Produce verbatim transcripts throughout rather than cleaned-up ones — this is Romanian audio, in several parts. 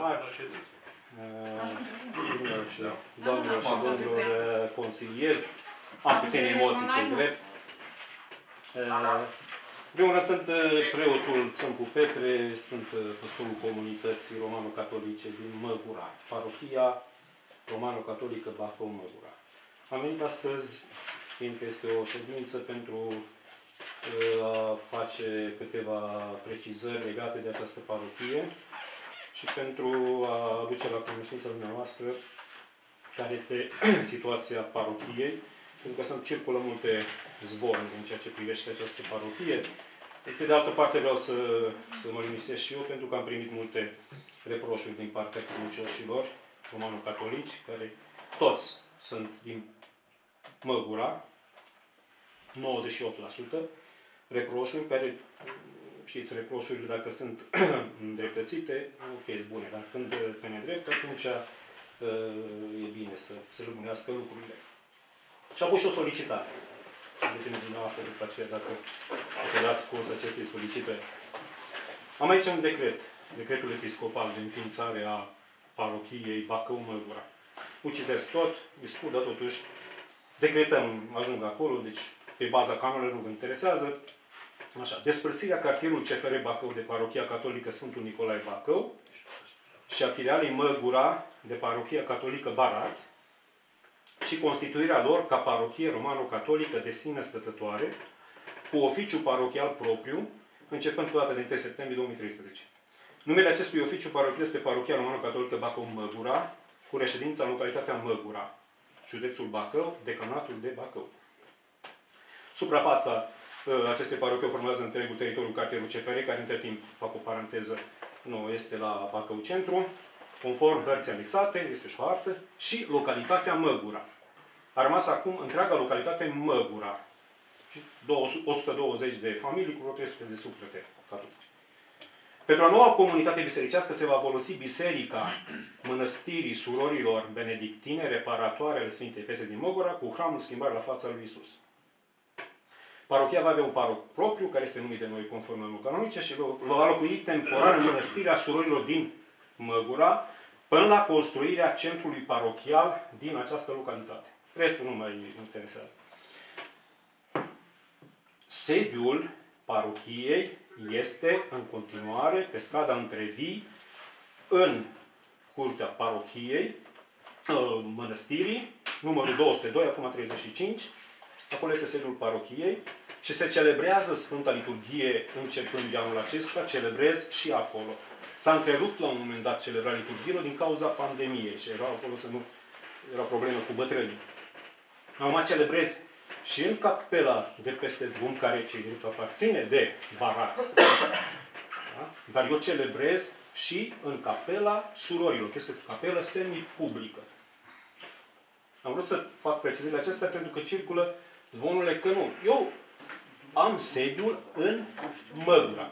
primar, doamnelor și domnilor consilieri, am puține emoții, ce drept. În primul rând sunt preotul Țâmbu Petre, sunt păstorul comunității romano-catolice din Măgura, parohia romano-catolică Bacău-Măgura. Am venit astăzi, știind că este o ședință, pentru a face câteva precizări legate de această parohie și pentru a aduce la cunoștința dumneavoastră care este situația parohiei. Pentru că sunt circulă multe zvonuri în ceea ce privește această parohie. Pe de altă parte vreau să, să mă liniștesc și eu, pentru că am primit multe reproșuri din partea credincioșilor romano-catolici, care toți sunt din Măgura, nouăzeci și opt la sută, reproșuri care, știți, reproșurile dacă sunt îndreptățite, ok, bune, dar când pe nedrept, atunci e bine să se rămânească lucrurile. Și apoi și o solicitare. Depinde dumneavoastră după aceea dacă o să dați curs acestei solicitări. Am aici un decret. Decretul episcopal de înființare a parohiei Bacău-Măgura. Ucideți tot, discut, dar totuși decretăm, ajung acolo, deci pe baza camerelor nu vă interesează. Așa, despărțirea cartierului C F R Bacău de parohia catolică Sfântul Nicolae Bacău și a filialei Măgura de parohia catolică Barați, și constituirea lor ca parohie romano-catolică de sine stătătoare, cu oficiu parochial propriu, începând cu data de întâi septembrie două mii treisprezece. Numele acestui oficiu parochial este Parohia Romano-Catolică Bacău-Măgura, cu reședința în localitatea Măgura, județul Bacău, decanatul de Bacău. Suprafața acestei parochii o formează întregul teritoriul cartierul C F R, care între timp, fac o paranteză, nu este la Bacău Centru, conform hărții anexate, este și o hartă, și localitatea Măgura. A rămas acum întreaga localitate Măgura. Și o sută douăzeci de familii cu vreo trei sute de suflete catolici. Pentru a noua comunitate bisericească se va folosi Biserica Mănăstirii Surorilor Benedictine, reparatoare ale Sfintei Fese din Măgura, cu hramul Schimbare la Fața lui Iisus. Parohia va avea un paroc propriu, care este numit de noi conform normelor canonice, și va locui temporar în Mănăstirea Surorilor din Măgura, până la construirea centrului parochial din această localitate. Restul nu mă interesează. Sediul parohiei este în continuare pe strada Între Vii, în curtea parohiei, mănăstirii, numărul două sute doi, acum treizeci și cinci, acolo este sediul parohiei și se celebrează Sfânta Liturghie începând de anul acesta, celebrez și acolo. S-a întrerupt la un moment dat celebrarea liturghiilor din cauza pandemiei și erau acolo să nu erau probleme cu bătrânii. Acum celebrez și în capela de peste drum, care cei drept aparține de Barați. Da? Dar eu celebrez și în capela surorilor, că este o capelă semi-publică. Am vrut să fac precizările acestea pentru că circulă zvonurile că nu. Eu am sediul în Măgura.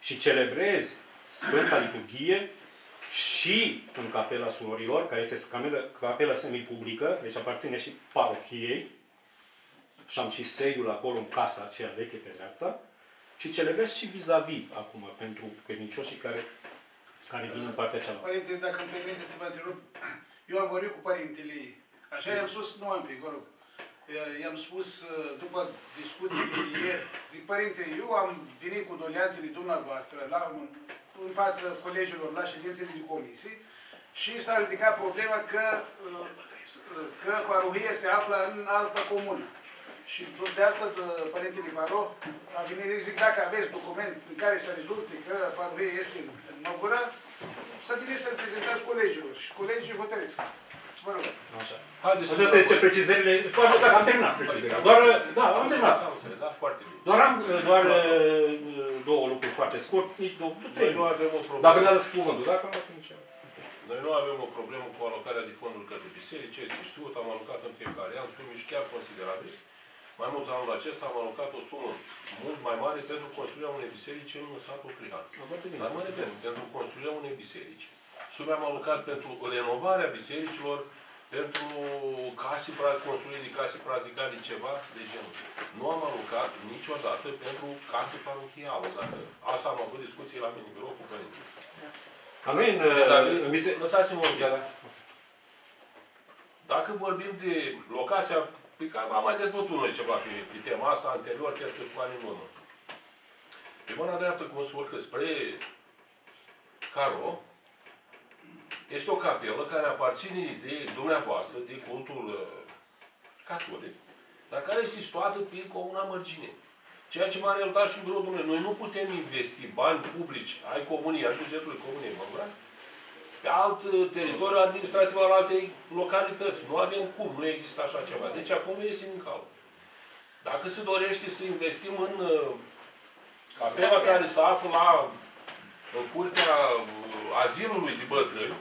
Și celebrez Sfânta Liturghie și în capela surorilor, care este capela semipublică, deci aparține și parohiei, și am și sediul acolo, în casa aceea veche pe dreapta, și celebrez și vis-a-vis acum, pentru credincioșii care, care vin în partea cealaltă. Părinte, dacă îmi permite să vă întrerup, eu am vorbit cu părintele ei. Așa i-am spus, nu am pic, vă rog. I-am spus, după discuțiile de ieri, zic, părinte, eu am venit cu doleanțele dumneavoastră la, în, în fața colegilor la ședințele de comisii și s-a ridicat problema că, că parohia se află în altă comună. Și de asta, părintele paroh a venit, zic, dacă aveți document în care să rezulte că parohia este în Măgura, să veniți să-l prezentați colegilor și colegii hotărâți. Vă rog. Așa. Acestea este precizările. Am terminat precizările. Doar, da, am terminat. Doar am doar două lucruri foarte scurt. Nici două, trei. Nu avem o problemă. Dacă ne-a dat cuvântul, dacă nu avem nicio. Noi nu avem o problemă cu alocarea de fonduri către biserici. Este știut, am alocat în fiecare an sume și chiar considerabile. Mai mult, anul acesta am alocat o sumă mult mai mare pentru construirea unei biserici în satul Crihan. Dar mă repet, pentru construirea unei biserici. Sume am alocat pentru renovarea bisericilor, pentru case, construire de case praznicale, ceva de genul. Nu am alocat niciodată pentru case parohială. Asta am avut discuții la mine, birou cu părintele. Ca noi în... Lăsați-mă urmă. Dacă vorbim de locația pe care am mai dezbătut noi ceva pe, pe tema asta anterior, chiar cât cu anii în urmă. Pe mâna dreaptă, cum se urcă spre Caro, este o capelă care aparține de dumneavoastră, de cultul catolic, dar care este situată pe Comuna Mărgineni. Ceea ce m-a realitat și în birou, domnule, noi nu putem investi bani publici ai comunii, ai bugetului comunii Măgura, pe alt teritoriu administrativ al altei localități. Nu avem cum, nu există așa ceva. Deci acum este în calcul. Dacă se dorește să investim în capela care se află la curtea azilului de bătrâni,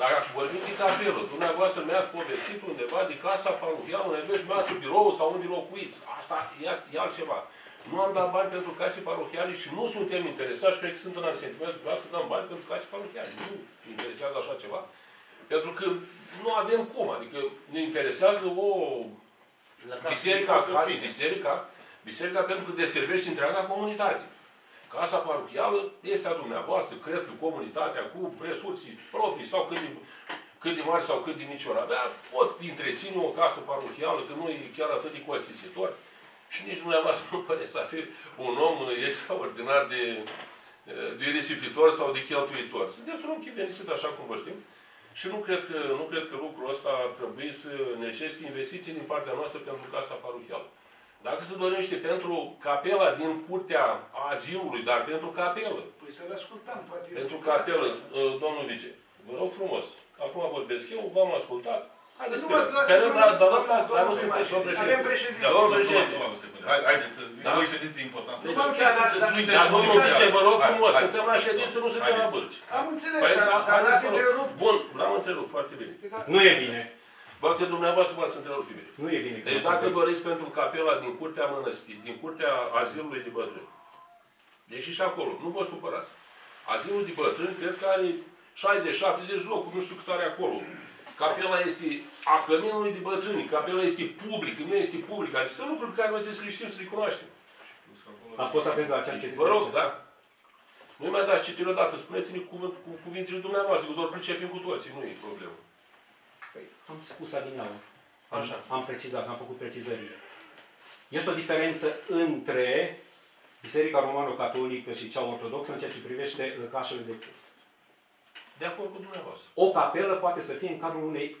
dacă vorbim de capelă, dumneavoastră mi-ați povestit undeva de casa parohială, undeva și mi-ați birou sau unde locuiți. Asta e altceva. Nu am dat bani pentru case parohiale și nu suntem interesați, cred că sunt în asentimentul de să dăm bani pentru case parohiale. Nu interesează așa ceva. Pentru că nu avem cum. Adică ne interesează o biserică, care, biserica, biserica pentru că deservește întreaga comunitate. Casa parohială este a dumneavoastră, cred că comunitatea cu resurții proprii sau cât de, cât de mari sau cât de mici ori avea, pot întreține o casă parohială, că nu e chiar atât de costisitor. Și nici dumneavoastră nu păreți să fie un om extraordinar de, de risipitor sau de cheltuitor. Sunteți un om chivenisit, așa cum vă știm. Și nu cred că, nu cred că lucrul ăsta ar trebui să necesite investiții din partea noastră pentru casa parohială. Dacă se dorește pentru capela din curtea azilului, dar pentru capelă. Păi să-l ascultăm, poate. Pentru capelă, domnul vice, vă rog frumos. Acum vorbesc eu, v-am ascultat. Haideți să sperăm. Dar lăsați, dar nu se mai știe. Avem președinte. Dar domnul președinte. Haideți, e o ședință importantă. Dar domnul vice, vă rog frumos, suntem la ședință, nu suntem la bârci. Am înțeles, dar l-ați întrerupt. Bun, l-am întrerupt, foarte bine. Nu e bine. Bă, că dumneavoastră v-ați întrebat bine. Nu e bine. Deci dacă doriți pentru capela din curtea mănăstirii, din curtea azilului de bătrâni, deci și acolo, nu vă supărați. Azilul de bătrâni, cred că are șaizeci șaptezeci locuri, nu știu cât are acolo. Capela este a căminului de bătrâni, capela este publică, nu este publică. Adică sunt lucruri pe care noi trebuie să le știm, să le cunoaștem. A fost atent la aceea citită. Vă rog, da. Nu mai dați citire odată, spuneți-ne cu cuvintele dumneavoastră, că doar pricepem cu toții, nu e problemă. Am spus adinaură. Așa. Am precizat, am făcut precizările. Este o diferență între Biserica Romano-Catolică și cea ortodoxă în ceea ce privește lăcașele de cult. De acord cu dumneavoastră. O capelă poate să fie în cadrul unei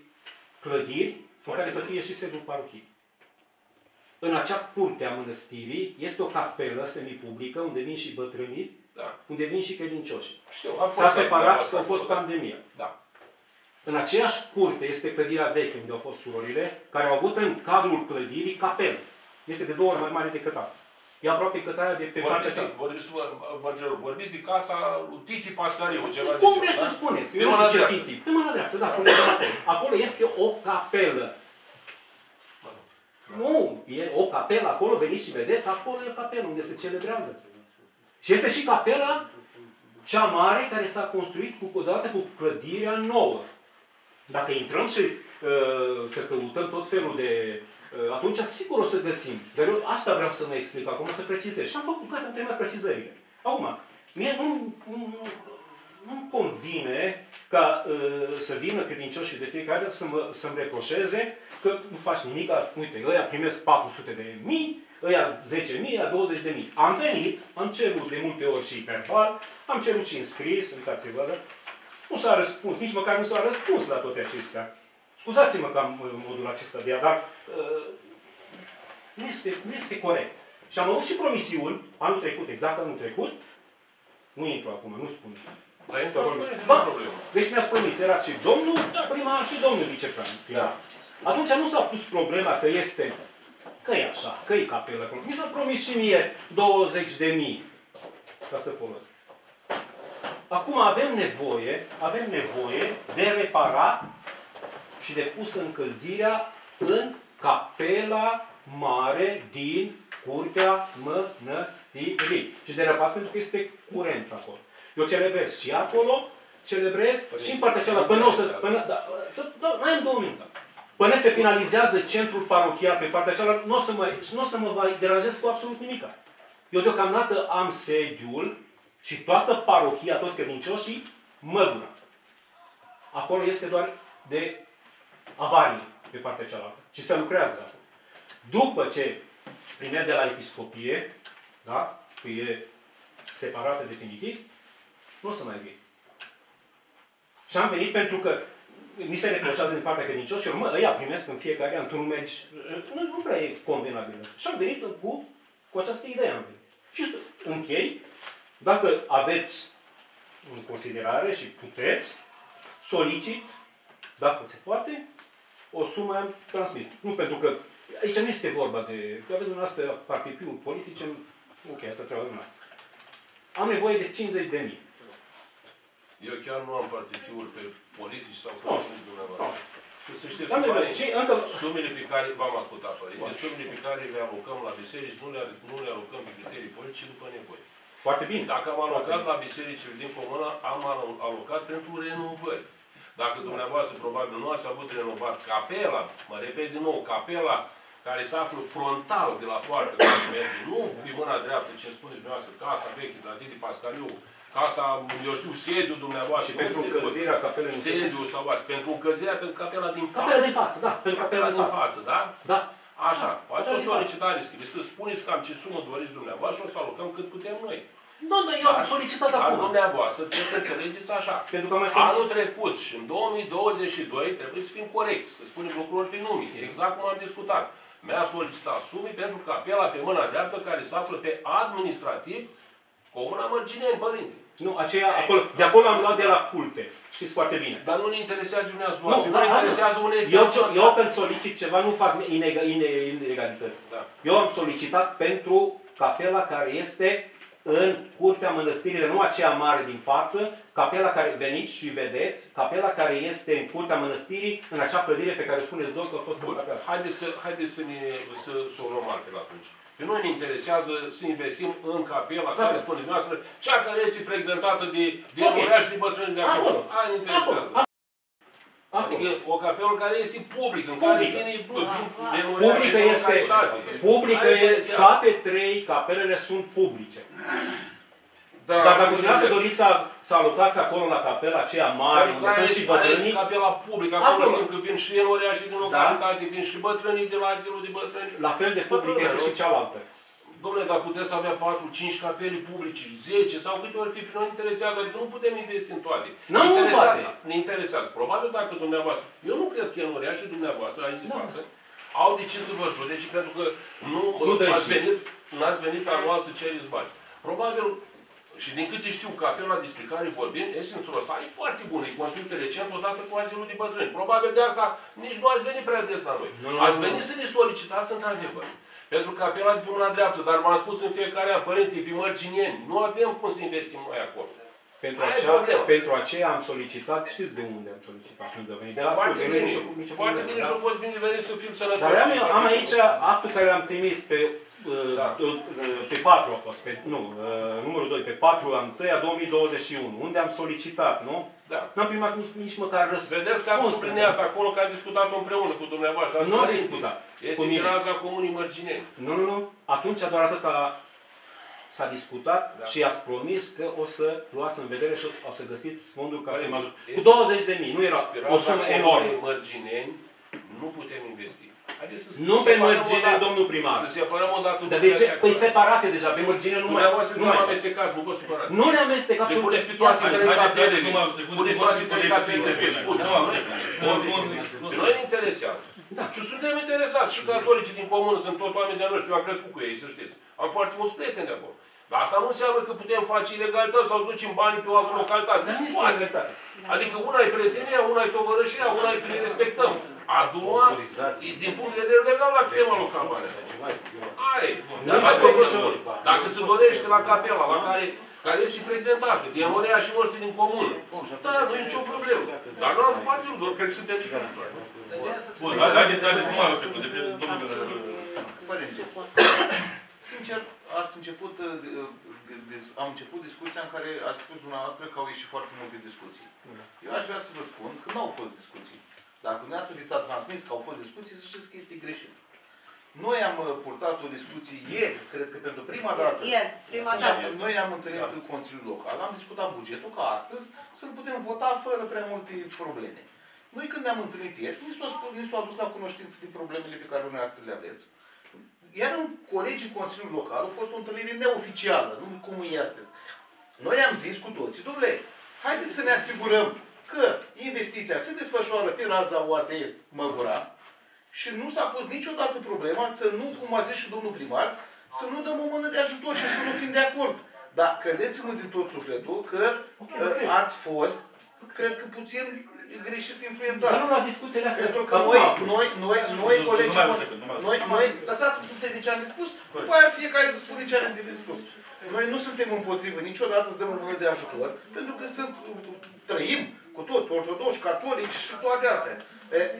clădiri în care să fie și sediul parohiei. În acea curte a mănăstirii este o capelă semipublică unde vin și bătrânii, da, unde vin și credincioși. S-a separat că a fost pandemia. Da. În aceeași curte este clădirea veche, unde au fost surorile, care au avut în cadrul clădirii capelă. Este de două ori mai mare decât asta. E aproape cât aia de pe partea. Vorbiți de casa lui Titi Pascariu. Cum vreți să spuneți? Eu nu știu ce Titi. În mâna dreaptă, da. Acolo este o capelă. Nu, e o capelă acolo, veniți și vedeți, acolo e capelă, unde se celebrează. Și este și capela cea mare care s-a construit odată cu clădirea nouă. Dacă intrăm și uh, să căutăm tot felul de... Uh, atunci, sigur o să găsim. Dar eu asta vreau să mă explic acum, să precizez. Și am făcut gata în tema precizările. Acum, mie nu-mi nu, nu convine ca uh, să vină credincioșii de fiecare dată să-mi să reproșeze că nu faci nimic. Uite, ăia primesc patru sute de mii, ăia zece mii, ăia douăzeci de mii. Am venit, am cerut de multe ori și verbal, am cerut și înscris, uitați-vă, nu s-a răspuns, nici măcar nu s-a răspuns la toate acestea. Scuzați-mă că am modul acesta de a, dar uh, nu, este, nu este corect. Și am avut și promisiuni, anul trecut, exact anul trecut, nu intru acum, nu spun. Dar intru acum, deci mi-ați promis, era și domnul primar și domnul viceprimar. Atunci nu s-a pus problema că este, că e așa, că e capelă. Mi s-a promis și mie douăzeci de mii ca să folosesc. Acum avem nevoie, avem nevoie de repara și de pus încălzirea în capela mare din curtea mănăstirii. Și de reparat pentru că este curent acolo. Eu celebrez și acolo, celebrez păi și în partea cealaltă. Până o să... Până, da, să da, mai am două minute. Până se finalizează centrul parohial pe partea cealaltă, nu o să mă, n-o să mă deranjez cu absolut nimic. Eu deocamdată am sediul Și toată parohia, toți credincioșii, Măgura. Acolo este doar de avarii pe partea cealaltă. Și se lucrează acolo. După ce primesc de la episcopie, da? Că e separată definitiv, nu o să mai vin. Și am venit pentru că mi se reproșează din partea credincioșilor, mă, ăia primesc în fiecare an, tu nu mergi, nu, nu prea e convenabil. Și am venit cu, cu această idee. Am venit. Și închei, dacă aveți în considerare și puteți, solicit, dacă se poate, o sumă transmisă. Nu pentru că aici nu este vorba de... Că aveți dumneavoastră partipuri politice, ok, asta trebuie dumneavoastră. Am nevoie de cincizeci de mii. Eu chiar nu am partituri pe politici sau pe știți dumneavoastră. Să știți că sumele pe care v-am ascultat, părinte, sumele pe care le alocăm la biserici, nu le, nu le alocăm pe criterii politice după nevoie. Foarte bine. Dacă am alocat la bisericile din comuna, am alocat pentru renovări. Dacă dumneavoastră probabil nu ați avut renovat capela, mă repet din nou, capela care se află frontal de la poartă, care merge, nu pe mâna dreaptă, ce spuneți dumneavoastră, casa veche de la Titi Pascariu, casa, eu știu, sediul dumneavoastră. Și pentru încălzirea capelei. Sediul sau ați. Pentru încălzirea, pentru capela din față. Capela din față, da. Pentru capela din față, da? Da. Așa, faci o solicitare scrisă, spuneți cam ce sumă doriți dumneavoastră și o să alocăm cât putem noi. Nu, dar eu am solicitat acum. Dar dumneavoastră trebuie să înțelegeți așa. Pentru că anul trecut și în două mii douăzeci și doi trebuie să fim corecți, să spunem lucruri prin nume. Exact cum am discutat. Mi-a solicitat sume pentru capela pe mâna dreaptă care se află pe administrativ Comuna Mărgineni, părinte. Nu, aceea, acolo, de acolo am luat de la culte. Știți foarte bine. Dar nu ne interesează dumneavoastră. Nu, dar interesează Onesti. Eu, eu când solicit ceva, nu fac ilegalități. Da. Eu am solicitat pentru capela care este în curtea mănăstirii, nu aceea mare din față, capela care veniți și vedeți, capela care este în curtea mănăstirii, în acea clădire pe care spuneți doi că a fost în capela. Haideți să, haideți să ne să, să o luăm altfel atunci. Pe noi ne interesează să investim în capela, da, care spune noastră, cea care este frecventată de oraș, de bătrâni de acolo. Aia ne interesează. Adică o capelă care este publică, în care vine publică este, publică este, toate trei capelele sunt publice. Dar dacă dumneavoastră doriți să alocați acolo la capela aceea mare, unde sunt și bătrânii... Capela publică, acolo știm că vin și enoreașii din localitate, vin și bătrânii de la azilul de bătrâni. La fel de publică este și cealaltă. Dom'le, dar puteți avea patru, cinci capele publice, zece sau câte ori fi, nu interesează, adică nu putem investi în toate. Nu, nu, ne interesează. Probabil dacă dumneavoastră... Eu nu cred că enoreașii dumneavoastră, aici de față, au de ce să vă judece, pentru că nu ați venit anual să cereți bani. Probabil... Și din câte știu, capela despre care vorbim este într-o stare foarte bună. E construită recent odată cu azilul de bătrâni. Probabil de asta nici nu ați venit prea des la noi. Nu, ați nu, venit nu. să ne solicitați într-adevăr. Pentru capela de pe mâna dreaptă, dar v-am spus în fiecare an, părinte, pe Mărgineni, nu avem cum să investim noi acolo. Pentru aceea, pentru aceea am solicitat, știți de unde am solicitat? De la foarte bine, foarte bine și-a fost binevenit să fim sănătoși. Dar am aici actul care l-am trimis pe... Da. Pe patru a fost, pe, nu, numărul doi, pe patru a întâia două mii douăzeci și unu, unde am solicitat, nu? Da. N-am primat nici, nici măcar răspuns. Vedeți că ați sublinează acolo că a discutat împreună cu dumneavoastră. Ați nu a discutat. Este din raza Comunii Mărgineni. Nu, nu, nu. Atunci doar atât s-a discutat, da, și ați promis că o să luați în vedere și o să găsiți fondul care să mă ajute. Cu douăzeci de mii, nu era o sumă enormă. Mărgineni nu putem investi. Adică nu pe Mărgine, domnul primar. Să separăm o dată. Dar de ce? Păi separate deja. Pe Mărgine nu mai... Nu ne amestecați, nu vă supărați. Nu ne amestecați. Le puneți pe toate trei capele. Puneți pe toate trei capele. Pe noi ne interesează. Și suntem interesați. Și catolicii din comună sunt tot oameni de-a noștri. Eu am crescut cu ei, să știți. Am foarte mulți prieteni de acolo. Dar asta nu înseamnă că putem face ilegalități sau ducem banii pe o altă localitate. Adică una e prietenia, una e tovărășia, una e că ne respectăm. A doua, din punct de vedere legal, la tema locală. Are. Dacă se dorește la capela, la care, care este frecventată, de amorea și noștri din comună, da, nu e nicio problemă. Dar nu am parte, nu doar, cred că suntem nici pentru. Bun, haideți, haideți, cum am să spun, de pe domnul de la... Sincer, ați început, am început discuția în care ați spus dumneavoastră că au ieșit foarte multe discuții. Eu aș vrea să vă spun că nu au fost discuții. Dacă dumneavoastră vi s-a transmis că au fost discuții, să știți că este greșit. Noi am purtat o discuție ieri, cred că pentru prima dată. Ieri, prima dată. Noi am întâlnit în Consiliul Local, am discutat bugetul, ca astăzi să-l putem vota fără prea multe probleme. Noi când ne-am întâlnit ieri, ni s-au adus la cunoștință din problemele pe care dumneavoastră le aveți. Iar colegii Consiliului Local au fost o întâlnire neoficială, nu cum e astăzi. Noi am zis cu toții, domnule, haideți să ne asigurăm că investiția se desfășoară pe raza U A T Măgura și nu s-a pus niciodată problema să nu, cum a zis și domnul primar, să nu dăm o mână de ajutor și să nu fim de acord. Dar credeți-mă din tot sufletul că ați fost, cred că puțin greșit influențat. Dar nu la discuțiile astea. Pentru că noi, noi, noi, noi, colegi, noi, noi, lăsați-mă să te ce am spus, după aia fiecare spune ce are de spus. Noi nu suntem împotrivă niciodată să dăm o mână de ajutor, pentru că sunt, trăim cu toți, ortodoși, catolici și toate astea.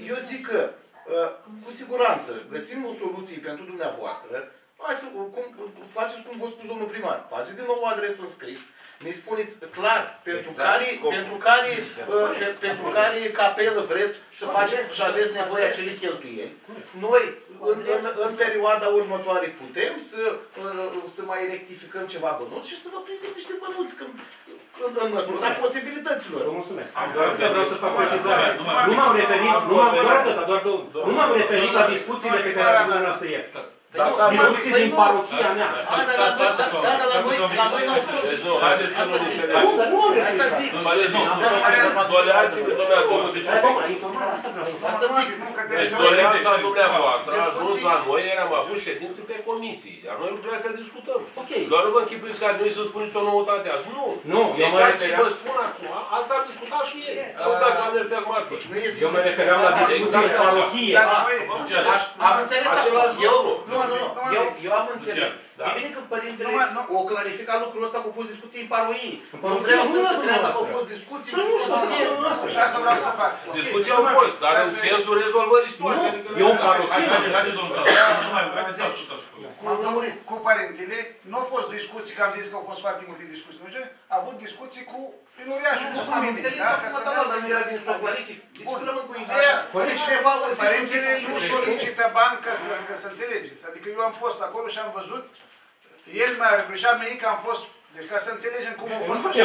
Eu zic că cu siguranță găsim o soluție pentru dumneavoastră. Hai să, cum, faceți cum v-a spus domnul primar. Faceți din nou o adresă în scris. Ne spuneți clar pentru exact, care, pentru care, uh, pe, pentru care capelă vreți să faceți și aveți nevoie acele cheltuieli. Noi, în, în, în perioada următoare, putem să, uh, să mai rectificăm ceva bănuți și să vă prindem niște bănuți când, când, în măsura posibilităților. Vă mulțumesc. Vreau să fac precizare. Nu m-am referit, nu m-am referit la discuțiile pe care ați văzut noastră ieri. Dar discuții din parohia mea. Da, dar la noi n-au fost discuții. Haideți că nu discuții. Asta zic. Doleați cu dumneavoastră. Asta vreau să fac. Asta zic. Deci doleața dumneavoastră a ajuns la noi, ieri am avut ședințe pe comisii. Iar noi trebuia să discutăm. Doar nu vă închipuiți că ați venit să spuneți o noutate azi. Nu. Exact ce vă spun acum, asta am discutat și ieri. Căutați oameni ăștia martori. Eu mă refeream la discuții în parohie. Am înțeles același lucru. Nu, nu, nu. Eu, eu am înțeles. Da. E bine că părintele o clarifica lucrul ăsta că au fost discuții în parohii. Nu vreau să se creadă că au fost discuții. Nu, nu, nu. Așa să vreau să fac. Discuții au fost, dar în sensul rezolvării situației. Eu în parohii. Cu părintele nu au fost discuții, că am zis că au fost foarte multe discuții. A avut discuții cu primuriașul. Am înțeles acum, dar nu era din s-o clarific. Deci să rămân cu ideea că cineva o zis în chestii. Nu solicită bani ca să înțelegeți. Adică eu am fost acolo și am văzut. El mi-a reproșat mie că am fost, deci ca să înțelegem cum a fost așa,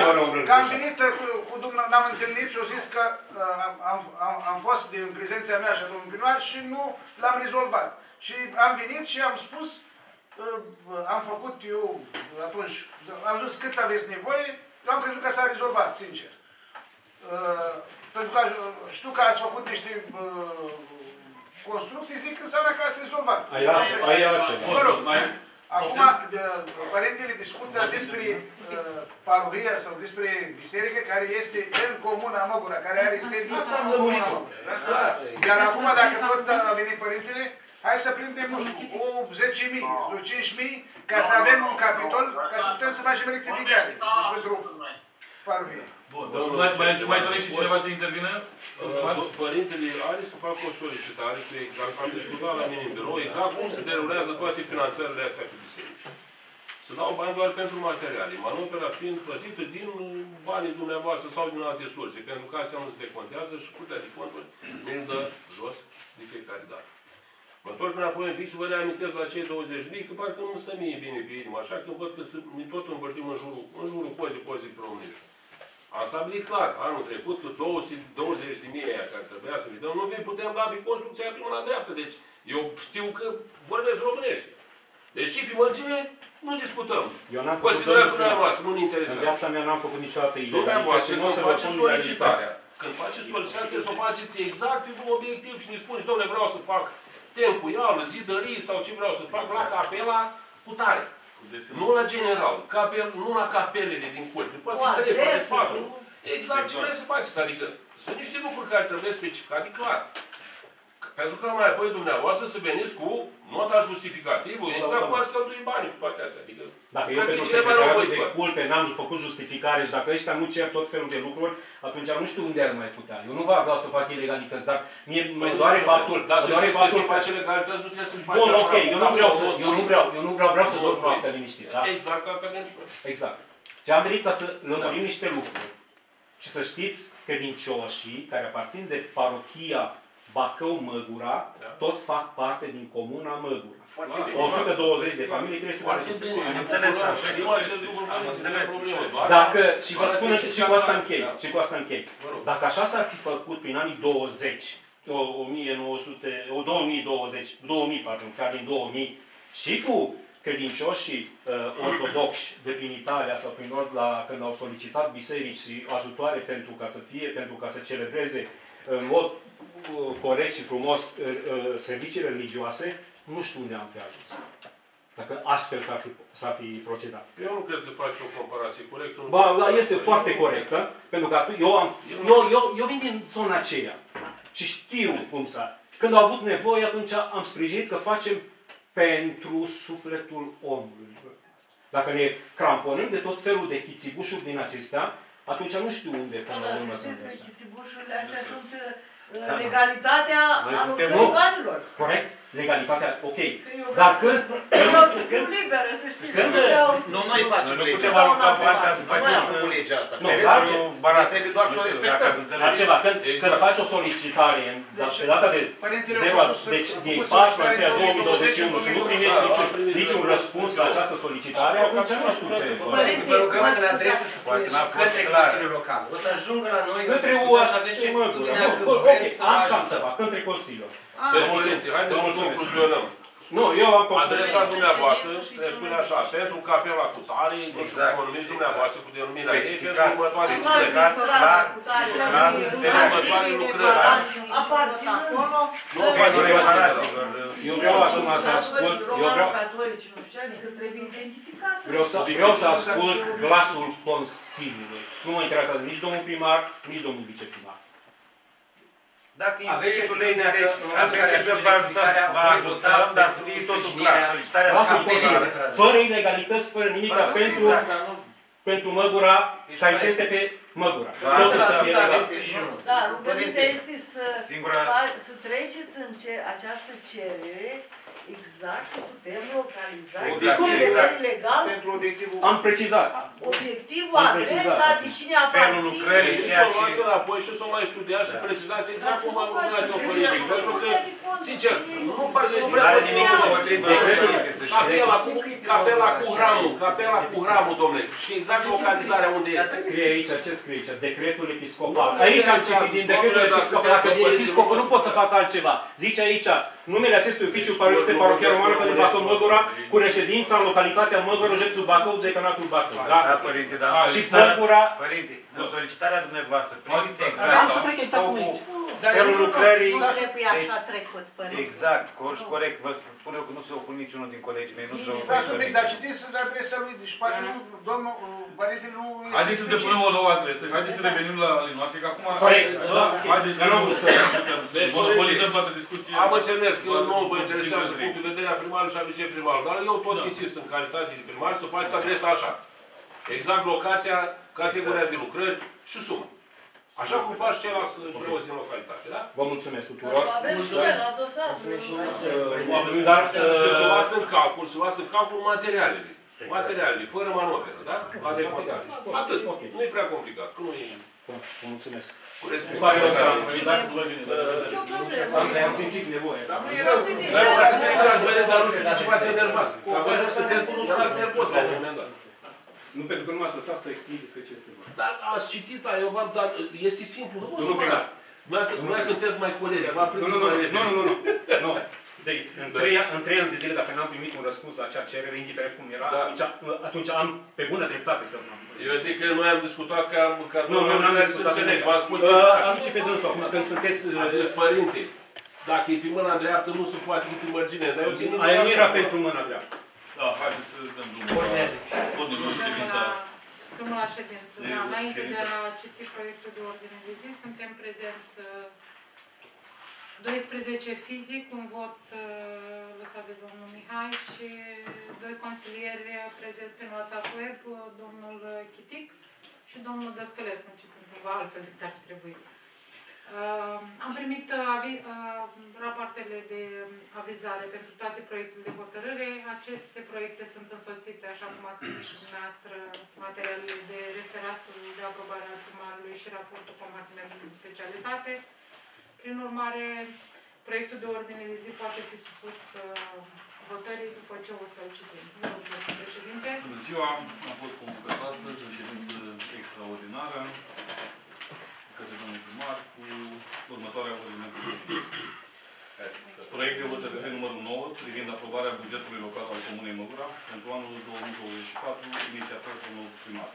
că am venit cu dumneavoastră, l-am întâlnit și au zis că am fost din prezența mea și a domnului primar și nu l-am rezolvat. Și am venit și am spus, am făcut eu atunci, am zis cât aveți nevoie, eu am crezut că s-a rezolvat, sincer. Pentru că știu că ați făcut niște construcții, zic înseamnă că ați rezolvat. Aia altceva. Acum, părintele discută despre uh, parohia sau despre biserică care este în Comuna Măgura, care are serviciu în Comuna Măgura. Da? Iar acum, dacă tot a venit părintele, hai să prindem, nu știu, zece mii, cinci mii, ca să avem un capitol, ca să putem să facem rectificare. Deci, pentru parohie. Bun, mai dorește cineva să intervină? Părintele are să facă o solicitare cu exact, am discutat la mine în birou, exact cum se derulează toate finanțările astea cu biserici. Să dau bani doar pentru materiale, manopera fiind plătită din banii dumneavoastră sau din alte surse, pentru că astea nu se decontează și Curtea de Conturi ne dă jos de fiecare dată. Mă întorc înapoi un pic să vă reamintesc la cei douăzeci de mii, că parcă nu stă mie bine pe inimă, așa că văd că ne tot împărtim în jurul, în jurul cozii, cozii pe românești. Am stabilit clar, anul trecut, cu douăzeci de mii aia care trebuia să-i dăm, nu vei putea da pe construcția pe mâna dreaptă. Deci, eu știu că vorbesc românești. Deci, cei pe mărgineni, nu discutăm. Considerați dumneavoastră, nu ne interesează. În viața mea n-am făcut niciodată idee. Dumneavoastră, când faceți solicitarea, când faceți solicitarea, să o faceți exact pe un obiectiv și ne spuneți, domnule, vreau să fac tempuială, zidării sau ce vreau să fac, la capela cu tare. Nu la general, capel, nu la capelele din curte, poate să trei, poate patru. Exact ce vreți să faceți. Adică sunt niște lucruri care trebuie specificate clar. Pentru că mai apoi dumneavoastră să veniți cu nota justificativă, exact cum ați căltuit banii cu toate astea. Adică, dacă eu pentru secretariatul de culte n-am făcut justificare și dacă ăștia nu cer tot felul de lucruri, atunci nu știu unde ar mai putea. Eu nu vreau să fac ilegalități, dar mie mă doare faptul. Dar să știți că să faci ilegalități nu trebuie să-l faci. Bun, ok, eu nu vreau să vreau să dorm noaptea liniștit. Exact, asta avem și noi. Exact. Și am venit ca să lămurim niște lucruri. Și să știți credincioșii care aparțin de parohia Bacău-Măgura, da. Toți fac parte din Comuna Măgura. Foarte bine. o sută douăzeci de familii, trei sute patruzeci de oameni. Am înțeles. Am înțeles. Dacă, și vă spun, și cu asta închei, și cu asta închei. Dacă așa s-ar fi făcut prin anii douăzeci, o mie nouă sute, două mii douăzeci, două mii, pardon, chiar din două mii, și cu credincioșii uh, ortodoxi de prin Italia sau prin Nord, la, când au solicitat biserici și ajutoare pentru ca să fie, pentru ca să celebreze în mod uh, corect și frumos uh, uh, servicii religioase, nu știu unde am fi ajuns. Dacă astfel s-ar fi, fi procedat. Eu nu cred că faci o comparație corectă. Ba, da, este foarte corectă, pentru că eu, am, eu, eu, eu vin din zona aceea și știu cum s-a. Când au avut nevoie, atunci am sprijinit că facem pentru sufletul omului. Dacă ne cramponăm de tot felul de chițibușuri din acestea, atunci nu știu unde până la urmă. Să știți că chițibușurile astea sunt legalitatea banilor. Corect. Legalitatea, ok. Dar când... Sunt liberă, să știți. Nu noi facem legea. Nu putem arunca banca să facem legea asta. Nu, dar trebuie doar să o respectăm. Altceva, când faci o solicitare pe data de patru, două mii douăzeci și unu și nu primești niciun răspuns la această solicitare, atunci nu știu ce e. Vă rugăm că la adresă să spuneți către Consiliul Local. O să ajungă la noi, o să discutați și aveți certitudinea că vreți să ajungă. Către Consiliul. Nu, eu am adresa dumneavoastră, le spune așa, pentru că apel la cutare, nu știu cum o numiți dumneavoastră, cu denumirea ei, pentru următoare lucrări, la următoare lucrări. Nu faci reparațiilor. Eu vreau acum să ascult, eu vreau... Vreau să ascult glasul Consiliului. Nu mă interesează nici domnul primar, nici domnul viceprimar. Dacă inspectul legii, deci, antecepem, vă ajutăm, dar să fie totul clar. Fără ilegalități, fără nimic, pentru Măgura, care este pe Măgura. Da, rugămintea este să treceți în această cerere, exact, să putem localiza din vedere legal. Am precizat. Obiectivul, adresa, de cine aparține. Să o luați înapoi și să o mai studiați și precizați exact cum am lucrat o politic. Pentru că, sincer, nu vrea nimic împotrivă. Capela cu hramul, capela cu hramul, domnule. Și exact localizarea unde este. Scrie aici, ce scrie aici? Decretul episcopal. Aici am citit din decretul episcopal. Dacă episcopul nu pot să facă altceva. Zice aici, numele acestui oficiu este Parohia Romano-Catolică Bacău-Măgura, cu reședința în localitatea Măgura, județul Bacău, decanatul Bacău. Da, părinte, dar părinte, solicitarea dumneavoastră, primiți exact felul lucrării. Nu trebuie așa trecut, părinte. Exact, corect, vă spun eu că nu se ocul niciunul din colegii mei, nu se ocul niciunul. Dar citiți la adresa lui, deci poate domnul părinte nu este... Haideți să depunem o nouă adresă, haideți să revenim la noastră, că acum... Corect, da, haideți să monopolizăm toată discuția. Am înțeles că nu vă interesează punctul de vedere a primarului și a viceprimarului, dar eu tot insist în calitate de primar să faceți adresa așa. Exact locația, categoria de lucrări și sumă. Așa cum faci ceilalți preoți din localitate, da? Vă mulțumesc tuturor! Mulțumesc! Și să luați în calcul, să luați în calcul materialele. Materialele, fără manoperă, da? La decontare. Atât. Nu e prea complicat. Vă mulțumesc! Îmi pare rău că am uitat. Am simțit nevoie. Dar nu e rău. Dar nu știu de ce v-ați enervat. Am văzut să sunteți nervos la un moment dat. Nu, pentru că nu m-ați lăsat să explic despre ce este vorba. Dar ați citit, eu v-am dat, este simplu. Nu vă supărați. Noi sunteți mai colegi. Nu, nu, nu, nu. În trei ani de zile, dacă n-am primit un răspuns la acea cerere, indiferent cum era, atunci am pe bună dreptate să nu am. Eu zic că noi am discutat ca... Nu, nu, n-am discutat. V-am spus că... Am și pe dânsul acum, când sunteți... Ați părinte. Dacă e pe mâna dreaptă, nu se poate, e pe mărgineni. Aia nu era pentru mâna dreaptă. Da, haideți să dăm drumul la ședința. Drumul la ședință, da. Înainte de a citi proiectul de ordine de zi, suntem prezenți doisprezece fizic, un vot lăsat de domnul Mihai și doi consilieri prezenți prin WhatsApp Web, domnul Chitic și domnul Dăscălescu, începând cumva altfel decât ar fi trebuit. Uh, am primit uh, uh, rapoartele de avizare pentru toate proiectele de hotărâre. Aceste proiecte sunt însoțite, așa cum ați spus și dumneavoastră, materialele de referatul de aprobare al primarului și raportul compartimentului de specialitate. Prin urmare, proiectul de ordine de zi poate fi supus votării după ce o să-l citim. Vă rog, domnule președinte. Bună ziua! Am fost convocat astăzi o ședință extraordinară către domnul primar cu următoarea ordine de zi. Proiect de hotărâre numărul nouă privind aprobarea bugetului local al Comunei Măgura pentru anul două mii douăzeci și patru, inițiatorul domnului primar.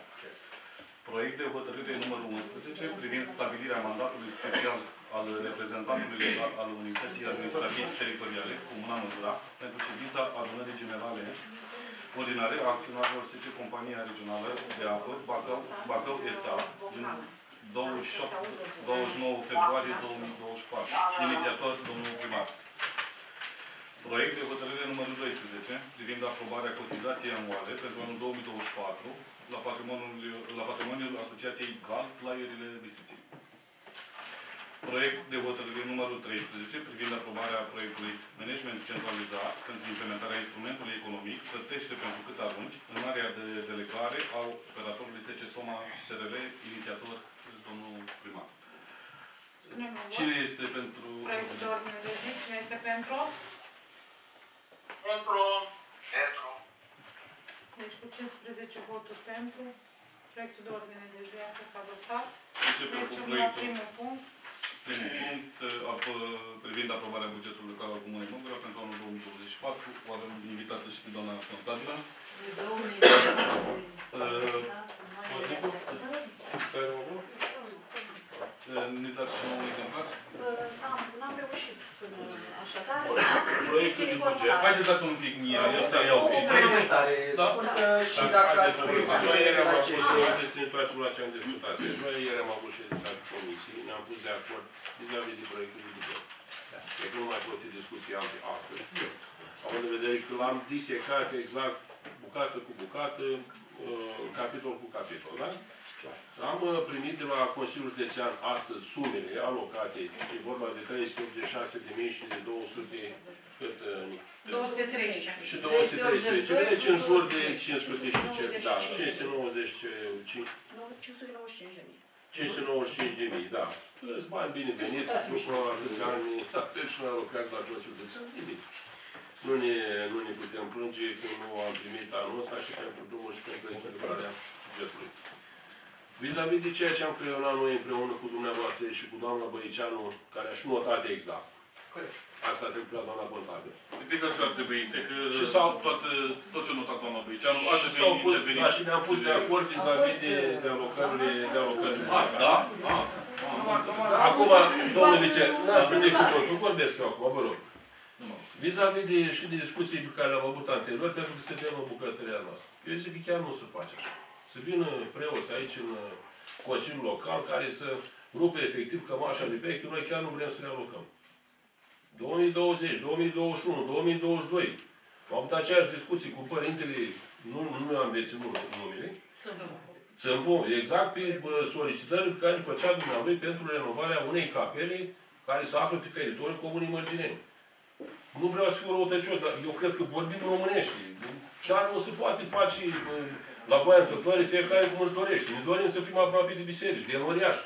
Proiect de hotărâre numărul unsprezece privind stabilirea mandatului special al reprezentantului local al Unității Administrative Teritoriale, Comuna Măgura, pentru ședința adunării generale ordinare a acționarilor S C Compania Regională de Apă Bacău, Bacău S A din douăzeci și nouă februarie două mii douăzeci și patru. Inițiator domnul primar. Proiect de hotărâre numărul doisprezece privind aprobarea cotizației anuale pentru anul două mii douăzeci și patru la patrimoniul, la patrimoniul Asociației G A L Plaierile Bistriței. Proiect de hotărâre numărul treisprezece privind aprobarea proiectului Management Centralizat pentru implementarea instrumentului economic plătește pentru cât arunci în area de delegare a operatorului S C Soma S R L, inițiator domnul primar. Cine este pentru... Proiectul de ordine de zi. Cine este pentru? Pentru. Pentru. Deci cu cincisprezece voturi pentru. Proiectul de ordine de zi a fost adoptat. Trecem la primul punct. Primul punct privind aprobarea bugetului local al Comunei Măgura pentru anul două mii douăzeci și patru. O avem invitată și pe doamna contabilă. Ne dați și un exemplar? N-am reușit până așa tare. Proiectul de buget. Haideți dați un pic mie. Eu să iau. O prezentare scurtă și dacă ați spus. Noi eram avut și alte situații la ce am discutat. Noi eram avut ședința comisii. Ne-am pus de acord vis-a-vis de proiectul de buget. Cred că nu mai pot fi discuții alte astăzi. Având în vedere că l-am disecat exact bucată cu bucată, capitol cu capitol. Am primit de la Consiliul Județean astăzi sumele alocate, e vorba de trei sute optzeci și șase de mii și de două sute și două sute treisprezece. Deci în jur de cinci sute și cinci. Da, cinci sute nouăzeci și cinci de mii, da. Îți bani bine veniți, nu până atâția ani și alocat la Consiliul Județean, nimic. Nu ne, nu ne putem plânge că nu am primit anul ăsta și pentru drumul și pentru întrebarea bugetului. Vis-a-vis de ceea ce am creionat noi împreună cu dumneavoastră și cu doamna Băiceanu, care aș notat exact. Corect. Asta a trebuit la doamna contabilă. Cred că așa ar trebui. Și s-au tot ce notat doamna Băiceanu, așa s-au intervenit. Și ne-am pus de acord vis-a-vis de alocările de alocările. Da? Acum, domnul vice, n-aș vede cu tot. Nu vorbesc eu acum, vă rog. Vis-a-vis și de discuții pe care le-am avut anterior, pentru că se dea o bucătăria noastră. Eu zic că chiar nu se face așa. Să vină preoți aici în Consiliul Local care să rupe efectiv cămașa de pe ei, că noi chiar nu vrem să ne alocăm. două mii douăzeci, două mii douăzeci și unu, două mii douăzeci și doi. Am avut aceeași discuție cu părintele, nu, nu am reținut numele. Țâmbu. Exact pe solicitările pe care le făcea dumnealui pentru renovarea unei capele care se află pe teritoriul Comunii Mărgineni. Nu vreau să fiu răutăcios, dar eu cred că vorbim românești. Chiar nu se poate face... La voia întâmplării, fiecare cum își dorește. Ne dorim să fim aproape de biserici, de înoriaș.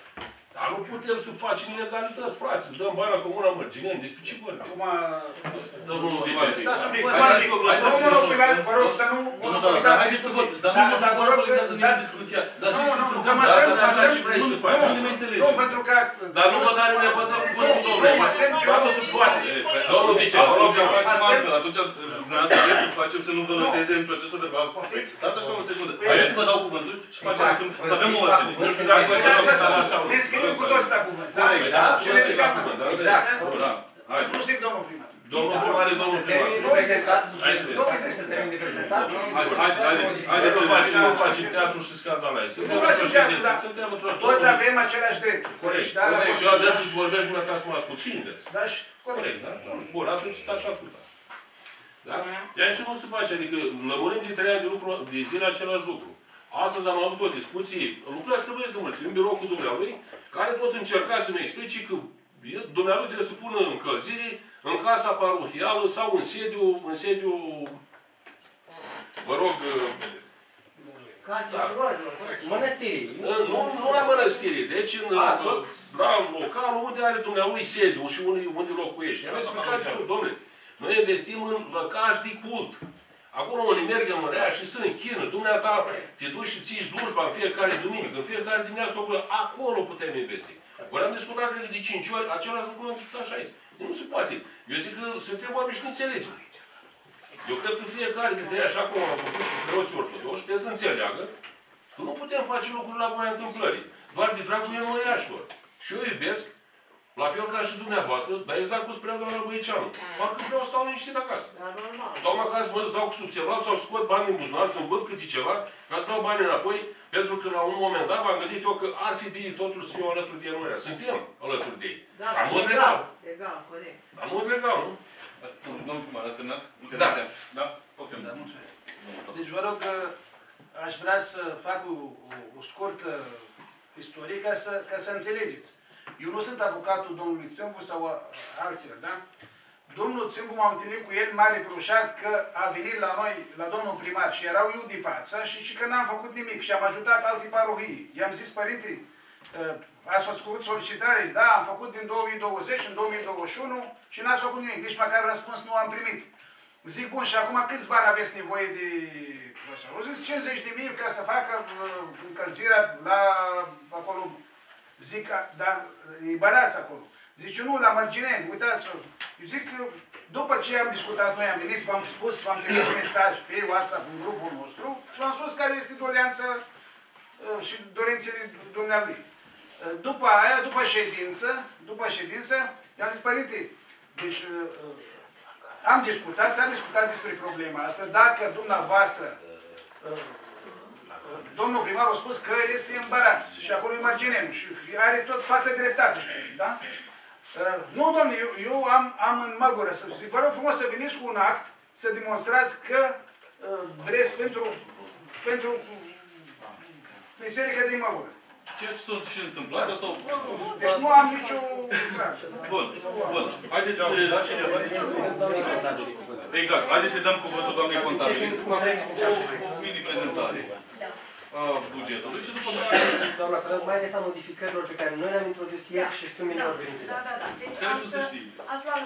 Dar nu putem să facem ilegalități, frate. Îți dăm bani la Comuna Mărgineni. Despre ce vorbim? Acum... Domnul Vicente. Stați un pic. Domnul Locular, vă rog să nu monopolizați discuția. Dar nu monopolizează nici discuția. Dar știți ce se întâmplă? Dar așa ce vrei să faci. Nu, pentru că... Dar nu mă dare nevădă cu mântul domnului. Dar nu se poate. Domnul Vicente, vă rog să facem altfel. Atunci vreau să facem să nu vă noteze în procesul de bani. Stați așa o secundă. Haideți să vă dau cuvântul și facem să avem o ordine. Nu știu dacă vă să cu toți la cuvânt. Da, da, și le ridicăm. Exact. Inclusiv domnul primar. Domnul primar e domnul primar. Nu există. Nu există termen de prezentat. Haideți să facem. Nu facem teatru și scandala aia. Nu facem teatru, dar toți avem aceleași drepturi. Corect. Și la dreptul să vorbești, mă trebuie să mă ascult. Și invers. Da, și corect. Bun, atunci stați și ascultați. Da? De aici nu se face. Adică lămurim din trei ani de zile același lucru. Astăzi am avut o discuție, lucrurile astea trebuie să mulțumim birou cu dumnealui, care pot încerca să ne explice că dumnealui trebuie să pună încălzire în casa parohială sau în sediu, în sediu, vă rog, Mănăstirii. Nu, nu la mănăstirii, deci în la localul unde are dumneavoastră sediu și unde locuiește. Aveți explicați-o, domnule. Noi investim în lăcați de cult. Acolo unde mergem în rea și sunt în chină, dumneata te duci și ții slujba în fiecare duminică, în fiecare dimineață, acolo putem investi. Vreau am discutat că de cinci ori, același lucru am discutat și aici. Nu se poate. Eu zic că suntem oameni și nu înțelegem. Eu cred că fiecare dintre ei, așa cum am făcut și cu preoții ortodoxi, trebuie să înțeleagă că nu putem face lucruri la voia întâmplării. Doar de dragul enoriașilor. Și eu iubesc, la fel ca și dumneavoastră, dar exact cu spre doamna Băiceanu. Parcă vreau să stau liniștit acasă. Sau mă acasă, mă, îți dau cu subțeluat sau scot bani în buzunar, să-mi văd câte ceva, ca să dau bani înapoi, pentru că la un moment dat m-am gândit eu că ar fi bine totuși să fiu alături de ei. Suntem alături de ei. Da, în mod legal. Legal, corect. În mod legal, nu? Domnul primar, ați terminat? Da. Da? Poftim. Da, mulțumesc. Deci vă rog că aș vrea să fac o, o, o scurtă istorie ca să, ca să înțelegeți. Eu nu sunt avocatul domnului Țâmbu sau alții, da? Domnul Țâmbu, m-am întâlnit cu el, m-a reproșat că a venit la noi, la domnul primar și erau eu de față și, și că n-am făcut nimic și am ajutat alte parohii. I-am zis, părinte, ați făcut solicitare? Da, am făcut din două mii douăzeci, în două mii douăzeci și unu și n-ați făcut nimic. Nici măcar răspuns nu am primit. Zic, bun, și acum câți bani aveți nevoie de... O zic, cincizeci de mii ca să facă încălzirea la acolo... Zic, dar e Barați acolo. Zice, nu, la Mărgineni, uitați-vă. Eu zic, după ce am discutat noi, am venit, v-am spus, v-am trimis mesaj pe WhatsApp, în grupul nostru, și v-am spus care este doleanța și dorințele dumnealui. După aia, după ședință, după ședință, i-am zis, părinte, deci am discutat, s-a discutat despre problema asta, dacă dumneavoastră domnul primar a spus că este în Barați și acolo e Mărgineni și are tot toată dreptate, da? Nu, domnule, eu, eu am, am în Măgura să zic, vă rog frumos să veniți cu un act să demonstrați că vreți pentru, pentru biserica din Măgura. Ceea ce s-a întâmplat, asta o... Deci nu am nicio... Bun, bun. Haideți să... Exact, haideți să dăm cuvântul doamnei contabilist cu o mini-prezentare a bugetului și după care... Doamna, mai ales a modificărilor pe care noi le-am introdus ieri și sumelor venite. Da, da, da. Deci ați luat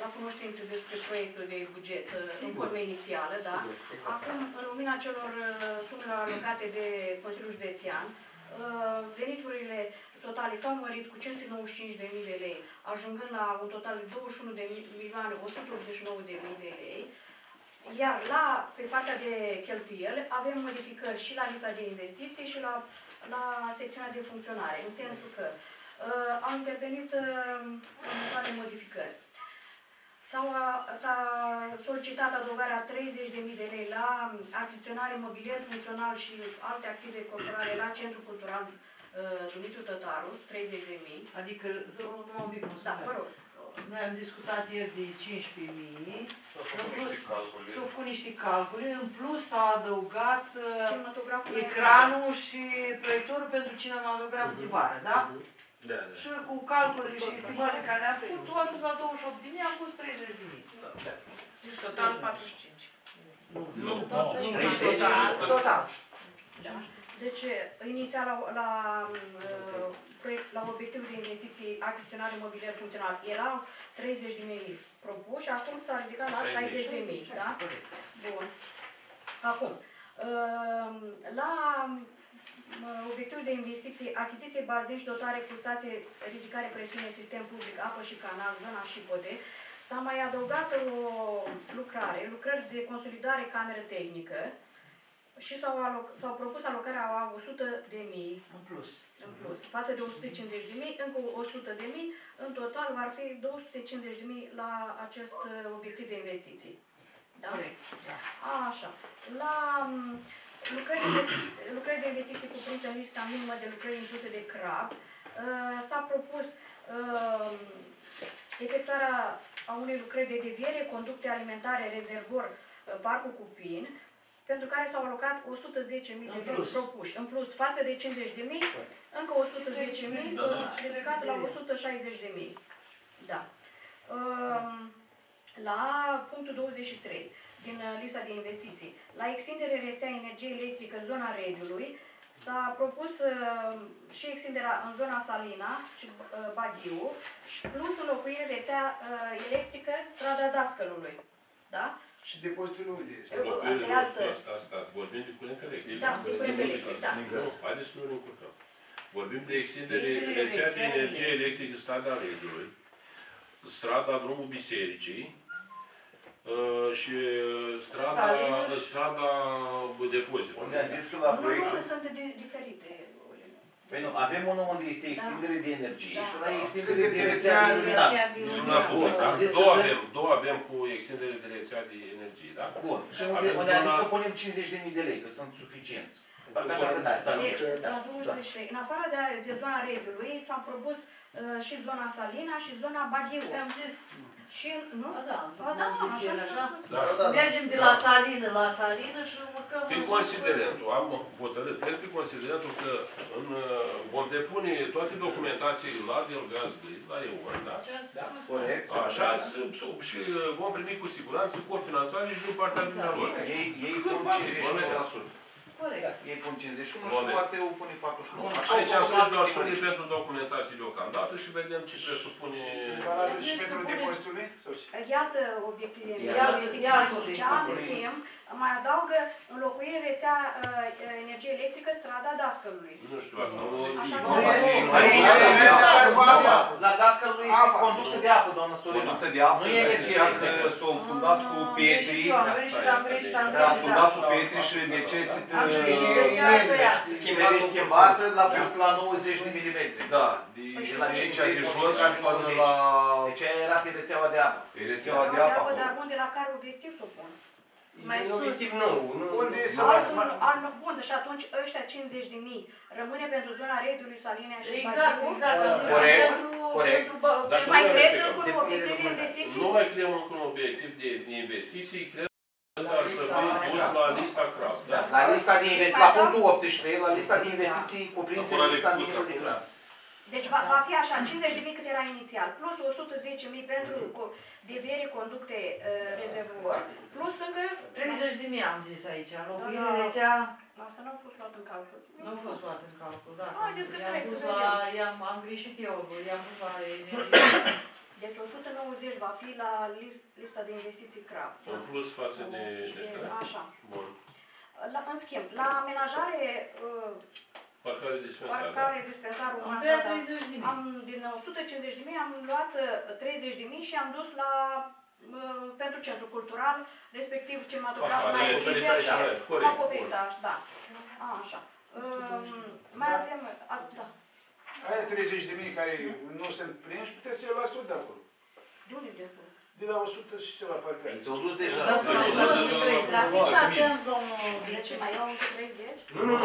la cunoștință despre proiectul de buget în formă inițială, da? Acum, în lumina celor sumelor alocate de Consiliul Județean, veniturile totale s-au mărit cu cinci sute nouăzeci și cinci de mii de lei, ajungând la un total de douăzeci și unu de milioane o sută optzeci și nouă de mii de lei. Iar la, pe partea de cheltuieli avem modificări și la lista de investiții și la, la secțiunea de funcționare, în sensul că uh, au intervenit următoare uh, modificări. S-a solicitat adăugarea treizeci de mii de lei la achiziționare mobilier funcțional și alte active corporale la Centrul Cultural uh, Dumitru Tătaru, treizeci de mii. Adică, numai un pic, mă scuze. Da, vă rog. Noi am discutat ieri de cincisprezece mii, s-au făcut niște calcule, în plus s-a adăugat ecranul și proiectorul pentru cinematograf de vară, da? Da, da. Și cu calculele și estimările care le-am făcut, tu a ajuns la douăzeci și opt de mii, a fost treizeci de mii. Deci total patruzeci și cinci. Nu, total. Deci, inițial la, la, la obiectivul de investiții achiziționare mobilier funcțional erau treizeci de mii propuși, acum s-a ridicat la șaizeci de mii. Da? Bun. Acum, la obiectivul de investiții, achiziție, bazin și dotare cu stație, ridicare, presiune, sistem public, apă și canal, zona și vode, s-a mai adăugat o lucrare, lucrări de consolidare cameră tehnică, și s-au propus alocarea a o sută de mii în plus. În plus. Față de o sută cincizeci de mii, încă o sută de mii, în total va fi două sute cincizeci de mii la acest obiectiv de investiții. Da? Așa. La lucrări de investiții cuprinse în lista minimă de lucrări impuse de C R A B, s-a propus efectuarea a unei lucrări de deviere, conducte alimentare, rezervor, parcul Cupin, pentru care s-au alocat o sută zece mii de lei propuși. În plus, față de cincizeci de mii, încă o sută zece mii s-au ridicat la o sută șaizeci de mii. Da. La punctul douăzeci și trei din lista de investiții. La extindere rețea energie electrică zona Rediului s-a propus uh, și extinderea în zona Salina și uh, Bagiu și plus înlocuirea rețea uh, electrică strada Dascălului. Da? Și depozitul unde este? Asta e altă. Asta, asta, asta. Vorbim de curent electric. Da, de curent electric, da. Haideți să nu ne încurcăm. Vorbim de extindere rețea de energie electrică strada Rediului, strada Drumul Bisericii uh, și strada, strada Depozitului. Unde a zis că la proiect... Nu, că sunt de diferite. Păi nu, avem unul unde este extindere de energie și una extindere de rețea de energie. Două avem cu extindere de rețea de energie, da? Bun. Și unde a zis că punem cincizeci de mii de lei, că sunt suficienți. În afară de zona Rediului s-a propus și zona Salina și zona Bagiu. Am zis. Și, nu? A, da, a, da, am zis ele, da? Da, da. Mergem de la Salină la Salină și urcăm... Prin considerentul, am hotărât, trebuie prin considerentul că în, vom depune toate documentațiile la Delgaz Grid, la E U N, da? Da, corect. Așa, și vom primi cu siguranță cofinanțare și din partea dumneavoastră. Ei cum cincizeci la sută. Corect. E pun cincizeci și unu și poate o pune patruzeci și nouă. Aici am pus doar sumii pentru documentații deocamdată și vedem ce presupune... Și pentru depozitului? Iată obiectivele. Aici, în schimb, mai adaugă înlocuire rețea energie electrică strada Dascălului. Nu știu, asta nu... La Dascălul este conductă de apă, doamnă Sorina. Nu e energie. S-au înfundat cu pietri. S-au înfundat cu pietri și necesită... Schimbare schimbată la nouăzeci de milimetri. Da. De la cincea de jos până la... Deci aia era pe rețeaua de apă. Pe rețeaua de apă, dar unde, la care obiectiv s-o pun? Mai sus. Unde e salariul? Bun, și atunci ăștia cincizeci de mii rămâne pentru zona Rediului, Salinea și Bagiu. Exact, exact. Corect, corect. Și mai crezi încă un obiectiv de investiții? Nu mai creăm încă un obiectiv de investiții, cred că ăsta ar trebui dus la lista C R A B. La lista de investiții, la punctul optsprezece, la lista de investiții cuprinse în lista de C R A B. Deci va, va fi așa, cincizeci de mii cât era inițial, plus o sută zece mii pentru deviere conducte uh, rezervor, plus încă... treizeci de mii am zis aici, locuire rețea... Asta nu a fost luat în calcul. Nu a fost luat în calcul, da. Haideți că trebuie să vedem. Am greșit eu, i-am pus la energie. Deci o sută nouăzeci va fi la list, lista de investiții C R A B. În plus față de... Așa. Bun. La, în schimb, la amenajare... Uh, Parcare dispensar. Parcare dispensar urmărat. Din o sută cincizeci de mii am luat treizeci de mii și am dus la pentru centru cultural, respectiv cinematograf mai liber și acoperitaj, da. Așa. Mai avem, da. Aia treizeci de mii care nu sunt prinși, puteți să-i luați tot de acolo. De unde de acolo? De la o sută și la parcare. S-au dus deja. La fiți atent, domnul. Deci mai iau o sută treizeci? Nu, nu,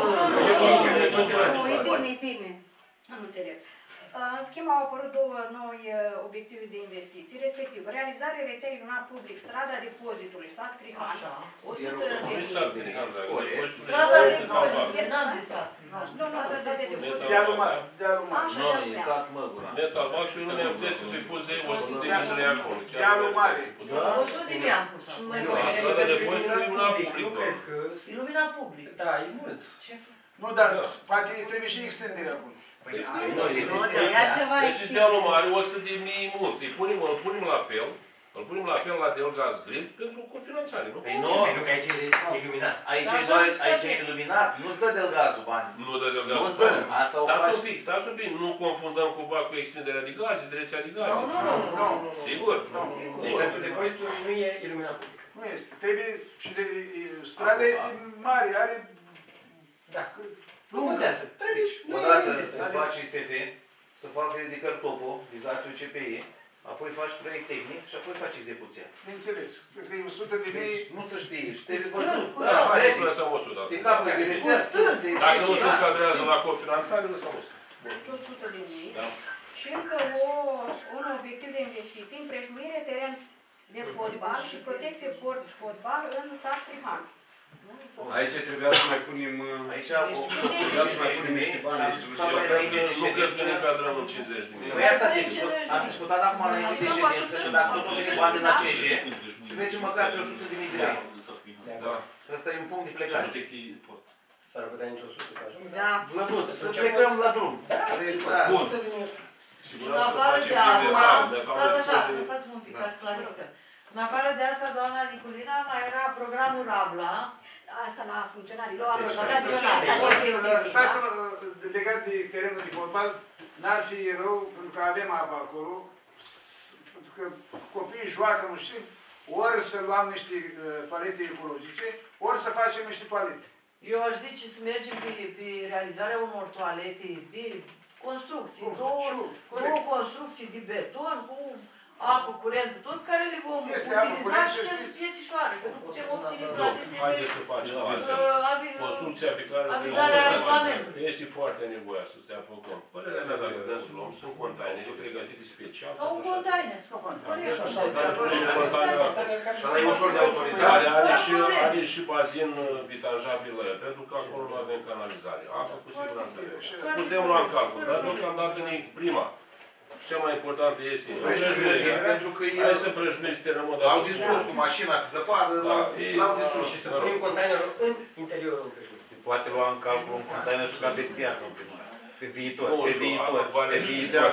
nu. E bine, e bine. Am înțeles. În schimb, au apărut două noi obiective de investiții, respectiv realizarea rețelei lunar public, strada depozitului, sat Crihan, o sută de mii. Strada depozitului, n-am zis sat. Nu, nu, strada depozitului. De-a urmat, de-a urmat. Nu, e sat Măgura. Metavac și nu mi-am puteți să-i puze o sută de mii de lei acolo. De-a urmat. o sută de mii am pus. Nu, strada depozitului e una publică. E lumina publică. Da, e mult. Nu, dar poate trebuie și extenderea acolo. Păi, deci de anul mare, o sută de mii mult. Îl punem la fel, îl punem la fel la Delgaz Grid pentru cofinanțare, nu? Păi nu, pentru că aici e iluminat. Aici e iluminat, nu-ți dă Delgazul bani. Nu dă Delgazul bani. Stați un pic, stați un pic, nu confundăm cumva cu extinderea de gaze, direcția de gaze. Nu, nu, nu. Sigur? Deci pentru depozitul nu e iluminat public. Nu este. Trebuie și strada este mare, are... Nu contează. Trebuie și... Odată să faci I S F, să faci ridicări topo, vizatul C P I, apoi faci proiect tehnic și apoi faci execuția. Înțeles. Că e o sută de mii... Nu să știi. Trebuie văzut. Da, trebuie să lăsăm o sută. De capul de rețea. Dacă nu se încadrează la cofinanțare, lăsăm o sută. Deci o sută de mii. Și încă un obiectiv de investiții, împrejmuire teren de fotbal și protecție porți fotbal în sat Trihan. Aici trebuia să mai punem... Aici trebuia să mai punem niște bani. Nu cred că ne cadrăm în cincizeci de mii. Păi asta zic, am discutat acum la ședință, că dacă tot putem bani din A C J, să mergem măcar pe o sută de mii de lei. Asta e un punct de plecare. S-ar putea nici o sută să ajungă? Da. La tot, să plecăm la drum. Bun. În afară de asta, lăsați-mă un pic, ați clarificat. În afară de asta, doamna Niculina, mai era programul RABLA. Asta la funcționarilor. Stai să, legat de terenul de fotbal, n-ar fi rău, pentru că avem apă acolo, pentru că copiii joacă, nu știu, ori să luăm niște palete ecologice, ori să facem niște palete. Eu aș zice să mergem pe, pe realizarea unor toalete de construcții, Bun, două, două construcții de beton, cu apă curentă, tot care le vom este utiliza și pentru piețișoare, că nu putem obține toate construcția pe care este foarte nevoioasă să stea făcut. Părerea mea, dacă vreau să luăm, sunt containere pregătite special. Sau un container. Dar e ușor de autorizare. Are și bazin vitajabil la el, pentru că acolo nu avem canalizare. Apă cu siguranță vrea. Putem lua în calcul, dar deocamdată ne prima. Cea mai importantă este hai să prăjmești terenul. Au distrus cu mașina, că zăpadă, l-au distrus și să prim containerul în interiorul prăjmești. Se poate lua în calcul un container și ca bestiar în primul an. Pe viitor, pe viitor, pe viitor.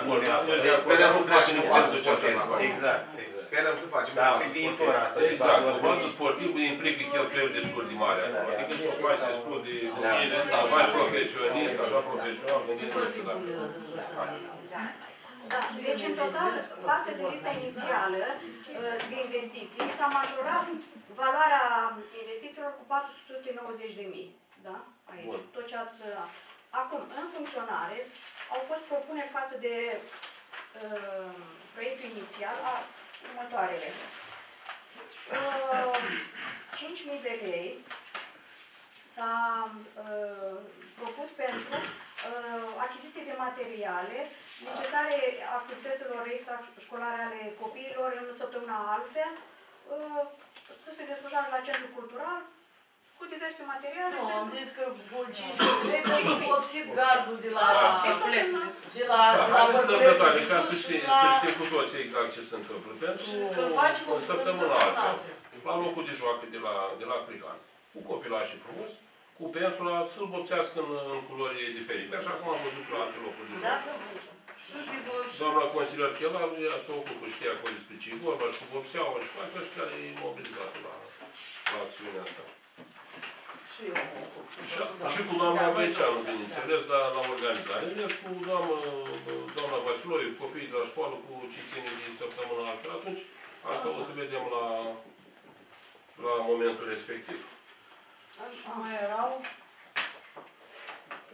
Sperăm să facem o bază sportivă. Exact. Sperăm să facem o bază sportivă. Exact. O bază sportivă implică cheltuieli destul de mari. Adică să o faci destul de mari profesionist, așa profesional, gândit nu știu dacă. Da. Deci, în total, față de lista inițială de investiții, s-a majorat valoarea investițiilor cu patru sute nouăzeci de mii. Da? Aici, tot ce ați... Acum, în funcționare, au fost propuneri față de uh, proiectul inițial a următoarele. Uh, cinci mii de lei s-a uh, propus pentru achiziții de materiale necesare activităților extrașcolare ale copiilor în săptămâna altfel, să se desfășoare la Centrul Cultural cu diverse materiale. Nu, am zis că cinci mii de lei au obținut gardul de la Bărbătoare, ca să știm cu toții exact ce se întâmplă. Pentru o săptămână altfel, la locul de joacă de la Crigan, cu copilașii frumos, cu pensula să-l vopsească în, în culori diferite, așa cum am văzut la alte locuri de joc. Doamna consilier Chelaru era să ocupe, știa acolo despre ce e vorba, și cu vopseaua și cu asta, și care e mobilizată la, la acțiunea asta. Și eu mă ocup. Și cu doamna Băiceanu, bineînțeles, dar la organizare. Veniți cu doamna, doamna Vasiloiu, copiii de la școală, cu ce ține de săptămâna altă. Atunci, asta o să vedem la, la momentul respectiv. Așa. Mai erau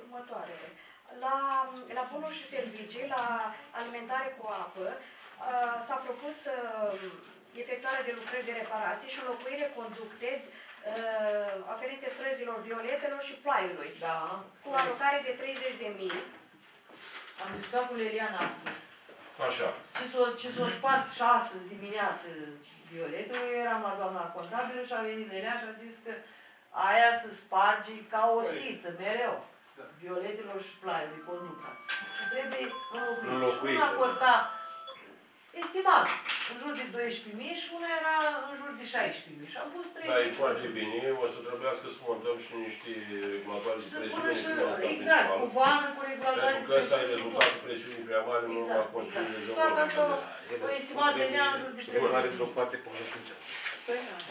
următoarele. La, la bunuri și servicii, la alimentare cu apă, s-a propus a, efectuarea de lucrări de reparații și înlocuire conducte a, aferite străzilor violetelor și ploaiului, da, cu alocare de treizeci de mii. Am discutat cu Leliana astăzi. Așa. Ce s-o spart și astăzi dimineață violetelor, eu eram la doamna contabilă și a venit Leliana și a zis că aia se sparge ca o sită, mereu, violetelor și plaiului, conduca. Și trebuie înlocuit. Una costa estimat, în jur de douăsprezece mii și una era în jur de șaisprezece mii. Și am pus trei mii. Da, e foarte bine. O să trebuiască să montăm și niște regulatoare de presiune. Exact, cu vană, cu regulatoare. Pentru că ăsta e rezultatul presiunii prea mari, nu la construire de zonă. Toată asta o estimată venea în jur de trei mii. Nu are vreo parte pe hărăcâncea.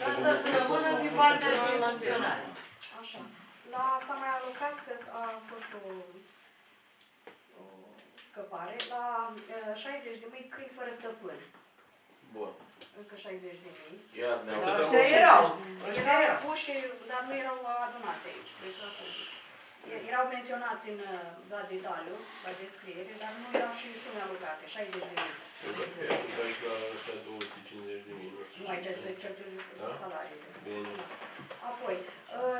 Asta se rămână pe partea emoțională. Așa. La s-a mai alocat că a fost o, o scăpare la șaizeci de mii câini fără stăpân. Bun. Încă șaizeci de mii. Iar ne-au dat erau. Erau puși, dar nu erau adunați aici. Deci asta erau menționați în la detaliu, la descriere, dar nu erau și sume alocate, șaizeci de mii. Nu aici se certifică salariile. Apoi,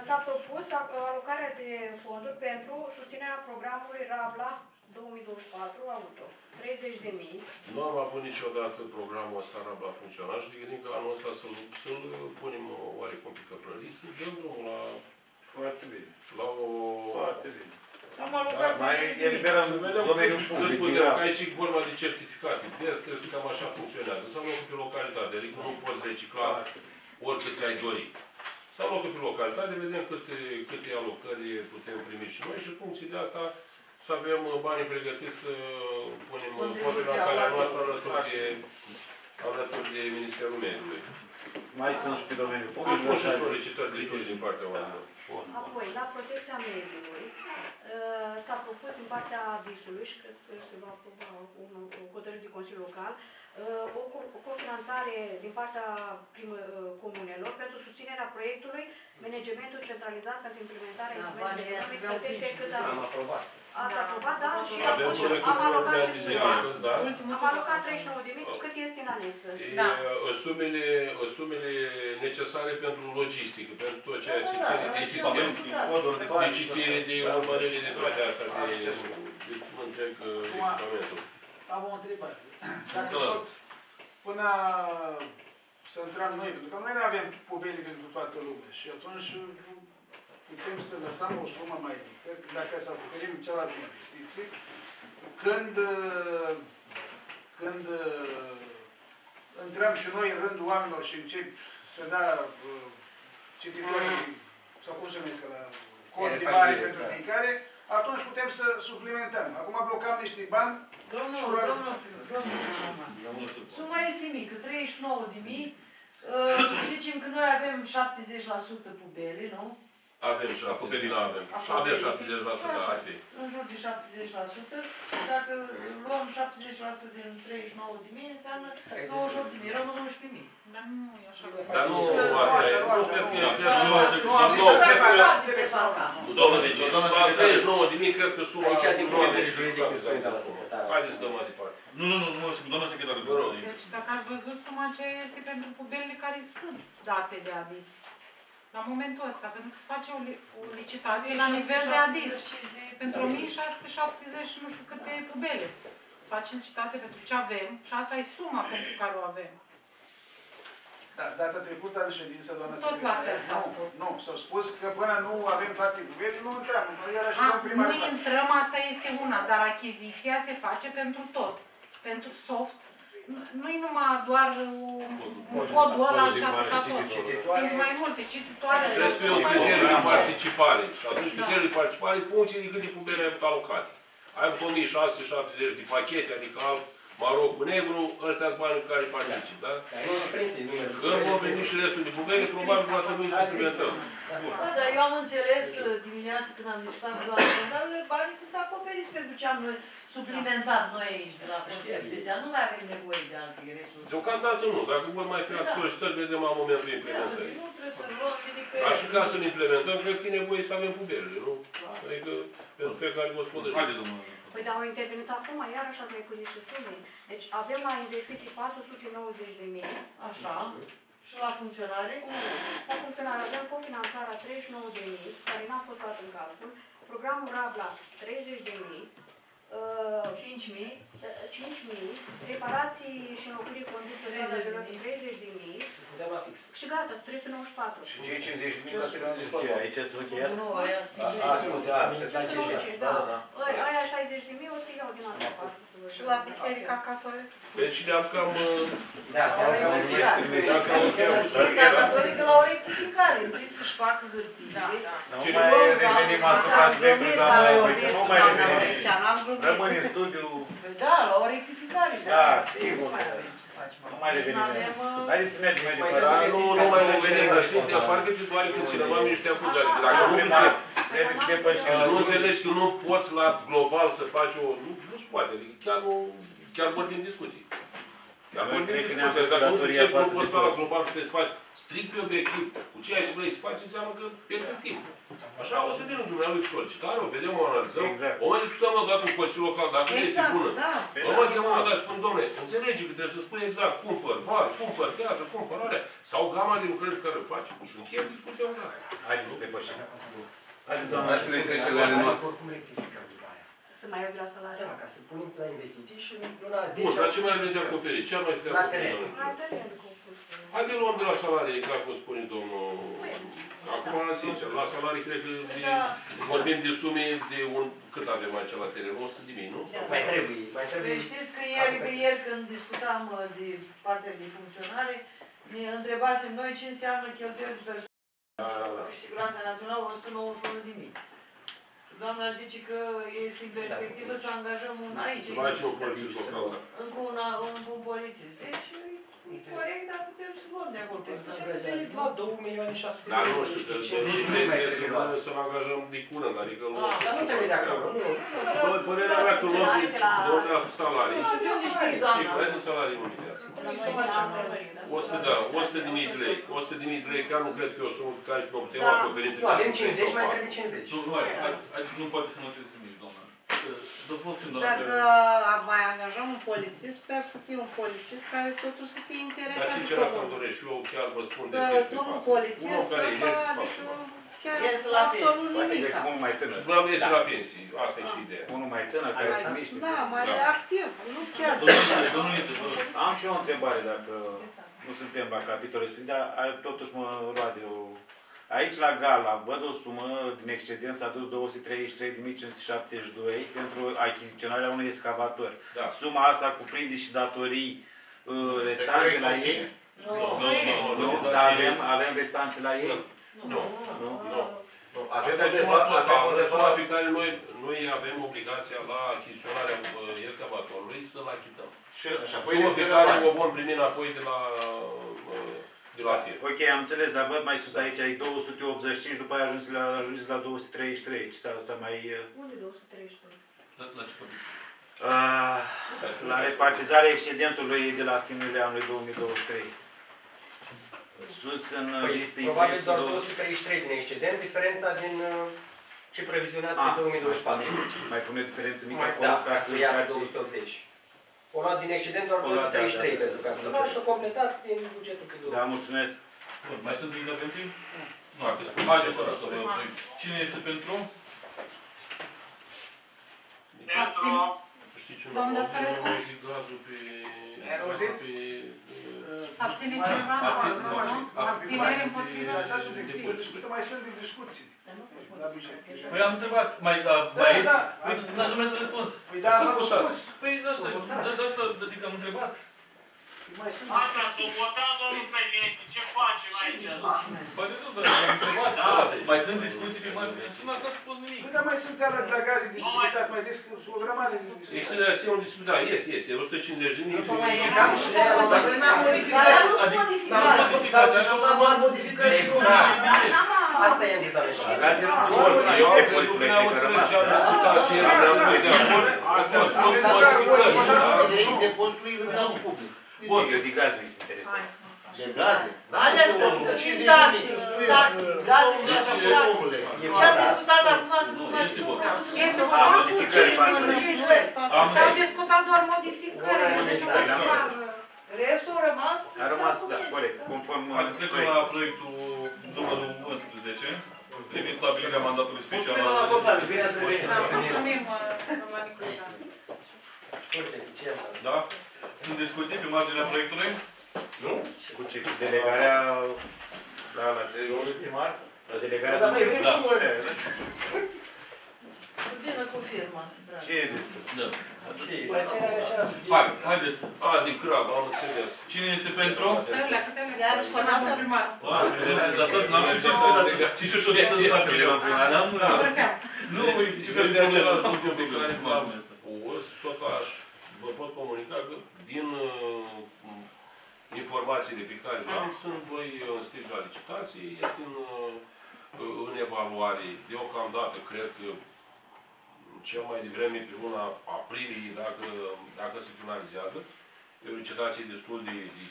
s-a propus alocarea de fonduri pentru susținerea programului RABLA două mii douăzeci și patru auto. treizeci de mii. Nu am avut niciodată programul ăsta RABLA funcționat și de gândim că anul ăsta să-l punem oarecum pe căprării, să dăm drumul la... Foarte bine. La o... Foarte bine. Da, mai eliberăm domeniul public. Aici e vorba de certificate. Des, cred că cam așa funcționează. Sau locul pe localitate. Adică nu poți recicla oricât ți-ai dori. Sau locul pe localitate. Vedem câte, câte alocări putem primi și noi și în funcție de asta să avem banii pregătiți să punem cofinanțarea noastră alături de, alături de Ministerul Mediului. Mai sunt și pe domeniul public. Nu sunt și solicitări de studii din partea oamenilor. Apoi, la protecția mediului, s-a propus din partea Visului, și cred că se va aproba o hotărâre de Consiliul Local, o cofinanțare din partea comunelor pentru susținerea proiectului Managementul Centralizat pentru Implementarea Instrumentului Economic plătește cât a... Ați aprobat, da? Și am alocat și suma. Am alocat treizeci și nouă de mii, cât este în anexă. Sumele necesare pentru logistică, pentru tot ceea ce ține de sistem, de citire, de urmărire, de toate astea, de cum întreg echipamentul. Am o întrebare. Dacă tot, până să intrăm noi, pentru că noi nu avem povere pentru toată lumea și atunci putem să lăsăm o sumă mai mică, dacă să acoperim cealaltă investiții, când, când intrăm și noi în rândul oamenilor și încep să dea cititorii, sau cum se numesc, la cont de bani pentru fiecare, atunci putem să suplimentăm. Acum blocăm niște bani. Domnul, domnul, domnul, suma este mică, treizeci și nouă de mii. Să zicem că noi avem șaptezeci la sută pubele, nu? Avem și aputerii, da, avem. Avem șaptezeci la sută, ar fi. În jur de șaptezeci la sută. Dacă luăm șaptezeci la sută din treizeci și nouă de mii, înseamnă douăzeci și opt de mii, rămân unsprezece mii. Dar nu e așa. Dar nu, asta e. Nu cred că e. treizeci și nouă de mii, cred că suma... Aici, din punct de vedere juridic, este la secretară. Haideți, dăm mai departe. Nu, nu, nu, doamna secretară. Deci, dacă aș văzut suma aceea, este pentru pubelele care sunt date de avis. La momentul ăsta, pentru că se face o, li o licitație la nivel de adis. Pentru o mie șase sute șaptezeci și nu știu câte pubele. Se face licitație pentru ce avem și asta e suma pentru care o avem. Da, data trecută în ședință, doamna tot la fel s-a spus. Nu, s-au spus că până nu avem toate pubele, nu intrăm. Nu intrăm, asta este una, dar achiziția se face pentru tot. Pentru soft. Nu-i numai doar un codul ăla așa ca tot. Sunt mai multe cititoare. Trebuie să fie un criteriu de participare. Și atunci criteriul de participare în funcție de cât de pubele ai alocate. Ai o mie șase sute șaptezeci de pachete, adică alb, maroc cu negru, ăștia sunt banii cu care particip, da? Când vom primi și restul de pubele, probabil va trebui să suplimentăm. Da, dar eu am înțeles dimineața când am discutat cu doamna secretarului, banii sunt acoperiți pentru ce am noi suplimentat noi aici de la Consiliul Județean. Nu mai avem nevoie de alte resurse. Deocamdată nu. Dacă vor mai fi alte solicitări, vedem la momentul implementării. Dar și ca să-l implementăm, cred că e nevoie să avem puberele, nu? Adică pentru fiecare gospodărie. Haide, domnule. Păi, dar au intervenit acum, iarăși ați mai pus niște sume. Deci avem la investiții patru sute nouăzeci de mii. Așa. Și la funcționare? La funcționare avem cofinanțarea treizeci și nouă de mii, care n-a fost luat în calcul, programul RABLA treizeci de mii, cinci mii, reparații și înlocuiri conductului treizeci de mii. Suntem la fix. Și gata, trei sute nouăzeci și patru. Și cei cincizeci de mii la perioadă de formă. Aici ați încheiat? Nu, aia sunt. Aia șaizeci de mii o să iau din altă parte. Și la biserica catolică? Deci le-am cam... Dacă o cheam cu sărghirea... Biserica catolică la o rectificare. Întâi să-și facă hârtile. Și nu mai revenim asupra aspectului, doamna Evoice. Nu mai revenim aici. Rămân în studiu... Da, la o rectificare. Da, sigur. Nu mai revenim. Haideți să mergem mai departe. Nu mai revenim, dar știi, parcă te doare puțin. Am niște acuzare. Dacă nu începi, trebuie să depășim. Și nu înțelegi că nu poți la global să faci o... Nu se poate, chiar vorbim discuții. Chiar vorbim discuții. Dacă nu începi, nu poți la global și trebuie să faci strict pe obiectiv. Cu ceea ce vrei să faci, înseamnă că pierdem timp. Așa o să vină dumneavoastră solicitare, o vedem, o analizăm, o mai discutăm o dată în Consiliul Local, dacă nu este bună. O mai chemăm o dată și spun, domnule, înțelege că trebuie să spui exact cumpăr var, cumpăr teatră, cumpărarea, sau gama de lucrări care îl faci. Și încheiem discuția în dată. Haideți să depășim. Haideți, doamna, să ne trecem la urmă. să mai iau de la salariu. Da, ca să punem la investiții și luna zece... Bun, dar ce mai aveți de acoperit? Ce mai fi de acoperit? La teren. Hai de luăm de la salarii, exact cum spune domnul... Acum, sincer, la salarii cred că vorbim de sume de un... Cât avem aici la teren? o sută de mii, nu? Mai trebuie. Păi știți că ieri când discutam de partea de funcționare, ne întrebasem noi ce înseamnă cheltuieli de persoane. Și siguranța națională o sută nouăzeci și unu de mii. Doamna zice că este în perspectivă să angajăm un aici, încă un polițist. Deci, e corect, dar putem să luăm de acolo. Putem să luăm două milioane șase sute de mii. Dar nu știu, să mă angajăm de curând, adică nu... Dar nu trebuie de acolo. Părerea mea că luăm două salarii. Fiecare de salarii nu vizează. o sută de mii de lei. o sută de mii de lei, chiar nu cred că e o sumă care nu putem acoperi. Nu, avem cincizeci, mai trebuie cincizeci. Nu, nu are. Nu poate să nu te trimiți, doamna. Dacă mai angajăm un polițist, sper să fie un polițist care totuși să fie interesat de comun. Dar sincer asta îmi doresc și eu, chiar vă spun despre față. Domnul polițist, adică chiar absolut nimic. Și probabil iese la pensie, asta e și ideea. Unul mai tânăr, care se miște. Da, mai activ, nu chiar. Am și eu o întrebare, dacă nu suntem la capitolul respectiv, dar totuși mă lua de o... Aici, la G A L, văd o sumă din excedent, s-a dus două sute treizeci și trei de mii cinci sute șaptezeci și doi pentru achiziționarea unui excavator. Da. Suma asta cuprinde și datorii uh, restante la ei? Nu, nu, nu. nu. nu. Dar avem, avem restanțe la ei? Nu. Nu. nu. nu. nu. Asta e suma totală pe care noi, noi avem obligația la achiziționarea excavatorului să-l achităm. Și, și apoi suma pe care o vom primi înapoi de la... Ok, am înțeles, dar văd mai sus aici, ai două sute optzeci și cinci, după aia ajungeți la, ajungeți la două sute treizeci și trei. S-a mai... Unde două sute treizeci și trei? La, la ce capitol? Uh, la repartizarea excedentului de la finele anului două mii douăzeci și trei. Sus în păi, listă... Probabil doar două sute treizeci și trei din excedent, diferența din ce previzionat pe două mii douăzeci și patru. Mai pune o diferență mică acolo, da, ca să iasă două sute optzeci. O luat din excedent doar două sute treizeci și trei pentru că am și-o completat din bugetul pe două. Da, mulțumesc. Mai sunt intervenții? Nu, ar trebui să cine este pentru? Pentru... Doamne, dacă vreți să... Abține cineva? Abținere împotriva? Discutăm, mai sunt din discuții. Păi am întrebat, mai... Dar nu mi-ați răspuns. Păi da, am răspuns. Păi de asta, adică am întrebat. Asta, să o votați, domnul președinte, ce facem aici? Păi de tot, dar am întrebat. Mai sunt discuții pe mai... Nu a spus nimic. Păi dar mai sunt alea de la gaze de discutat, mai des, o grămadă de discutat. Este de astea, o discutat, da, ies, ies, e o sută cincizeci de mii. S-a discutat doar modificări. Exact. Asta e înțeles. Eu am crezut că ne-am înțeles și am discutat că eram noi de acord. Asta a fost modificări. De postul iluminantul public. Bun, eu de gaze mi-s interesant. De gaze? Alea sunt cinstate. Ce am discutat ați v-ați luat și supra? S-au discutat doar modificări. Restul a rămas? A rămas, da, corect. Trecem la proiectul numărul unsprezece. Privind stabilirea mandatului special al administrației. Mulțumim, domnul Nicolae. Da? Sunt discuții pe marginea proiectului? Nu? Cu ce? Delegarea la primar? La delegarea... Dar mai vrem și noi. Bine cu firma asta, dragă. Ce e discuție? Da. Ce e? Hai, haideți. A, de CRAB, am înțeles. Cine este pentru? Stările, că stările de aici, că n-am un primar. A, dar stările, n-am știu ce să vedea. Ci și-o știu de la stările la primar. N-am un primar. Nu, ce fel de aceea la stările de la primar. O, stocaș, vă pot comunica că din informațiile pe care le-am, sunt voi înscriși la licitație, este în evaluare. Deocamdată, cred că cel mai devreme, pe luna aprilie, dacă, dacă se finalizează, e o licitație destul de, de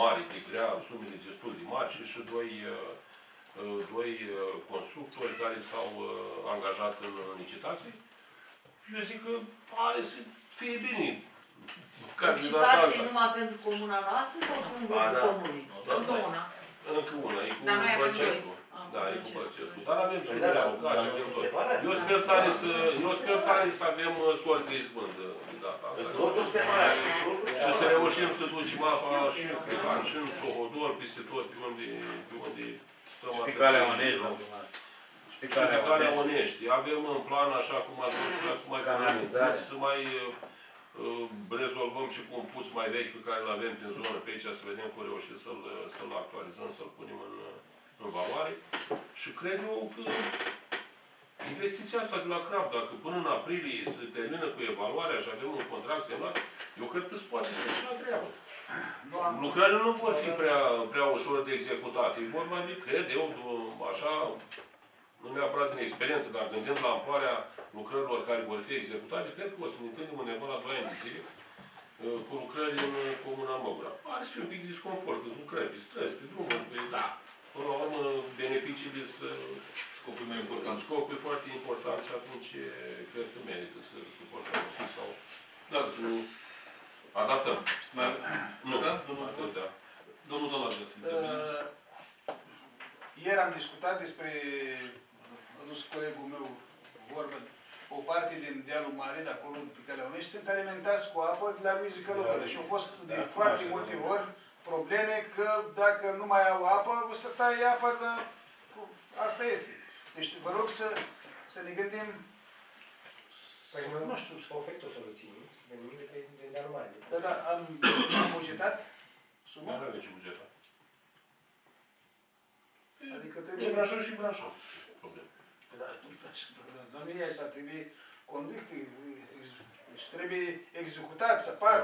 mare, de grea, sumele destul de mari și, și doi, doi constructori care s-au angajat în licitație. Eu zic că pare să fie bine. Licitații numai pentru comuna noastră sau pentru comunii? Încă una, e cu Francescu. da, e cu Băcescu. Dar avem subirea locale. Eu sper tare să, eu sper tare să avem sorți de izbândă de data asta. Totul separat. Și să reușim să ducem apa și în Creban, și în Sohodor, peste tot, pe unde, pe unde stăm. Și picarea Onești, la primar. Și picarea Onești. Avem în plan, așa cum ați văzut, să mai canalizăm, să mai rezolvăm și cu un puț mai vechi pe care îl avem din zonă pe aici, să vedem cum reușim să-l să actualizăm, să-l punem în, în valoare. Și cred eu că investiția asta de la CRAB, dacă până în aprilie se termină cu evaluarea și avem un contract semnat, eu cred că se poate trece la treabă. Lucrările nu vor fi prea, prea ușor de executat. E vorba de, cred eu, așa, nu neapărat din experiență, dar gândind la amploarea lucrărilor care vor fi executate, cred că o să ne întâlnim undeva la doi ani de zile cu lucrări în Comuna Măgura. Are să fie un pic de disconfort, că-s lucrări, pe străzi, pe drumuri, pe... Da. Până la urmă, beneficiile sunt scopul mai important. Scopul e foarte important și atunci cred că merită să suportăm sau... Da, să ne adaptăm. Da. Nu, da? Domnul, da. Domnul Dolar, să uh, ieri am discutat despre... A dus colegul meu vorbă, o parte din dealul mare de acolo, pe care au ieșit, sunt alimentați cu apă de la muzică locală. Și au fost de foarte multe ori probleme că dacă nu mai au apă, o să taie apă, dar asta este. Deci vă rog să, să ne gândim... Păi, să, nu știu, să oferiți o soluție, nu? Să ne gândim de dealul mare. Da, da, am, am bugetat suma? Dar avem ce bugetat. Adică trebuie... E branșor și branșor. Da, domnul ăsta trebuie condus, deci trebuie executat, săpat,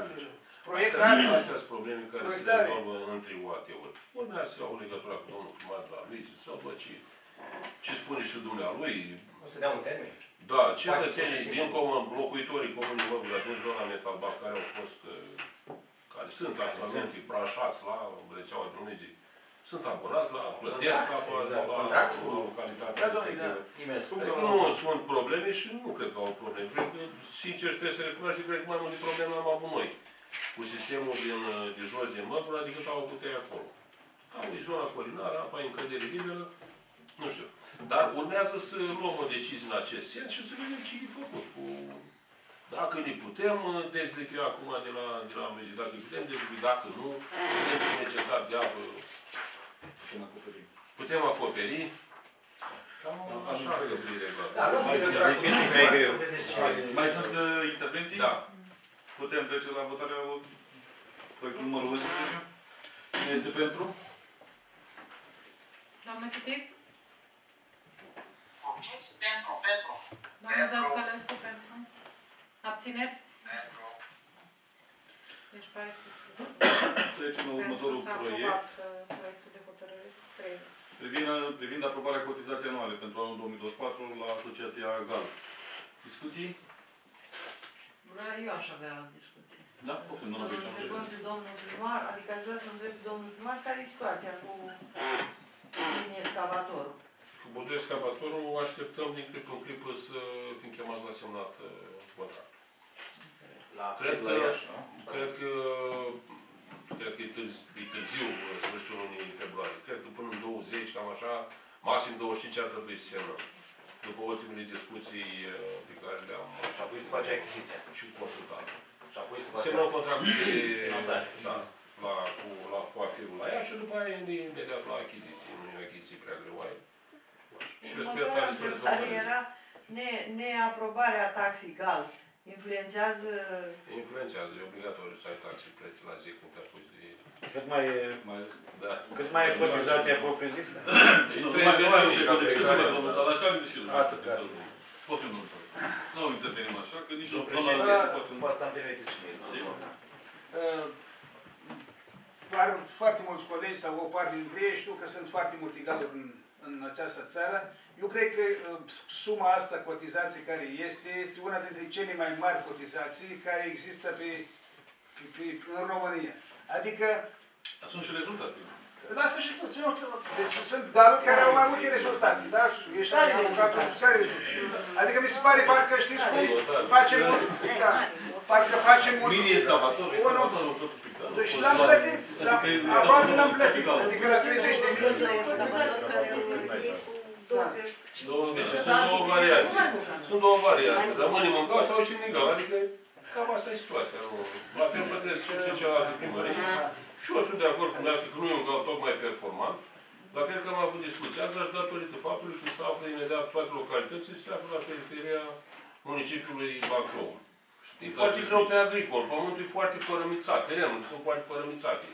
proiectare. Astea sunt probleme care se rezolvă între U A T-uri. Urmea să iau legătura cu domnul primar de la Luiz, sau bă, ce spune și dumnealui. O să dea un termen. Da, cetățenii din comun, locuitorii comunii Măgura, din zona Metalbac, care au fost, care sunt actualmente branșați la rețeaua de Dumnezeu. Sunt abonați la plătesc apă, exact, la localitatea respectivă. Nu sunt probleme și nu cred că au probleme. Cred că, sincer, trebuie să recunoaște că mai multe probleme am avut noi. Cu sistemul din, de jos din Măgura, adică au avut ei acolo. Am e zona colinară, apa e în cădere liberă, nu știu. Dar urmează să luăm o decizie în acest sens și să vedem ce e făcut. Cu... Dacă ne putem dezlepia acum de la, de la mezi, dacă putem dezlepia, dacă nu, vedem ce e necesar de apă. Putem acoperi. Putem acoperi. Așa că e regulat. Mai sunt intervenții? Da. Putem trece la votarea proiectul numărul unsprezece. Cine este pentru? Doamna Citic? Pentru, pentru. Doamna Dascălescu, pentru. Abțineți? Pentru. Deci pare că... Trecem la următorul proiect. Privind, privind aprobarea cotizației anuale pentru anul două mii douăzeci și patru la Asociația GAL. Discuții? Bună, eu aș avea discuții. Da? Poftim, să îl întrebăm pe domnul primar, adică aș vrea să întreb domnul primar care e situația cu linie excavatorul. Cu buduie excavatorul așteptăm din clip în clip să fim chemați la semnat contract. Cred că, cred că Cred că e târziu, târziu sfârșitul lunii februarie. Cred că până în douăzeci, cam așa, maxim douăzeci și cinci ar trebui să semnăm. După ultimele discuții pe care le-am... Și apoi să face achiziția. Și consultat. Și apoi să semnăm contractul de finanțare. Da, la, cu, la, cu AFIER-ul la ea și după aia ne dea la achiziții. Nu e achiziții prea greoaie. Și eu sper tare să rezolvăm. Era neaprobarea taxii GAL. Influențează... Influențează, e obligatoriu să ai taxe plăti la zi când te apuci de ei. Cât mai e... Da. Cât mai e cotizația propriu-zisă? trei virgulă nouă se cotizează, domnul Talașan, și domnul. Atât, da. Poftim, domnul Talașan. Nu intervenim așa, că nici nu... Asta am permitit și mie. Foarte mulți colegi, sau o parte dintre ei, știu că sunt foarte mulți galuri în această țară. Eu cred că suma asta, cotizație care este, este una dintre cele mai mari cotizații care există pe, pe, pe, în România. Adică... Dar sunt și rezultate. Da, sunt și tot. Deci sunt galuri care au mai multe rezultate, da? Ești la rezultate, care rezultate? Adică mi se pare, parcă știți cum, facem mult. Parcă facem mult. Mini excavator, excavatorul tot pic, da? Deci l-am plătit. Aproape l-am plătit. Adică la treizeci de mii. Sunt două variante. Sunt două variante. Rămânem în gal sau și în egal. Adică cam asta e situația. La fel plătesc și cealaltă primărie. Și eu sunt de acord cu dumneavoastră că nu e un gal tocmai performant. Dar cred că am avut discuția asta și datorită faptului că se află imediat toate localitățile și se află la periferia municipiului Bacău. E foarte greu pe agricol. Pământul e foarte fărămițat. Terenurile sunt foarte fărămițate.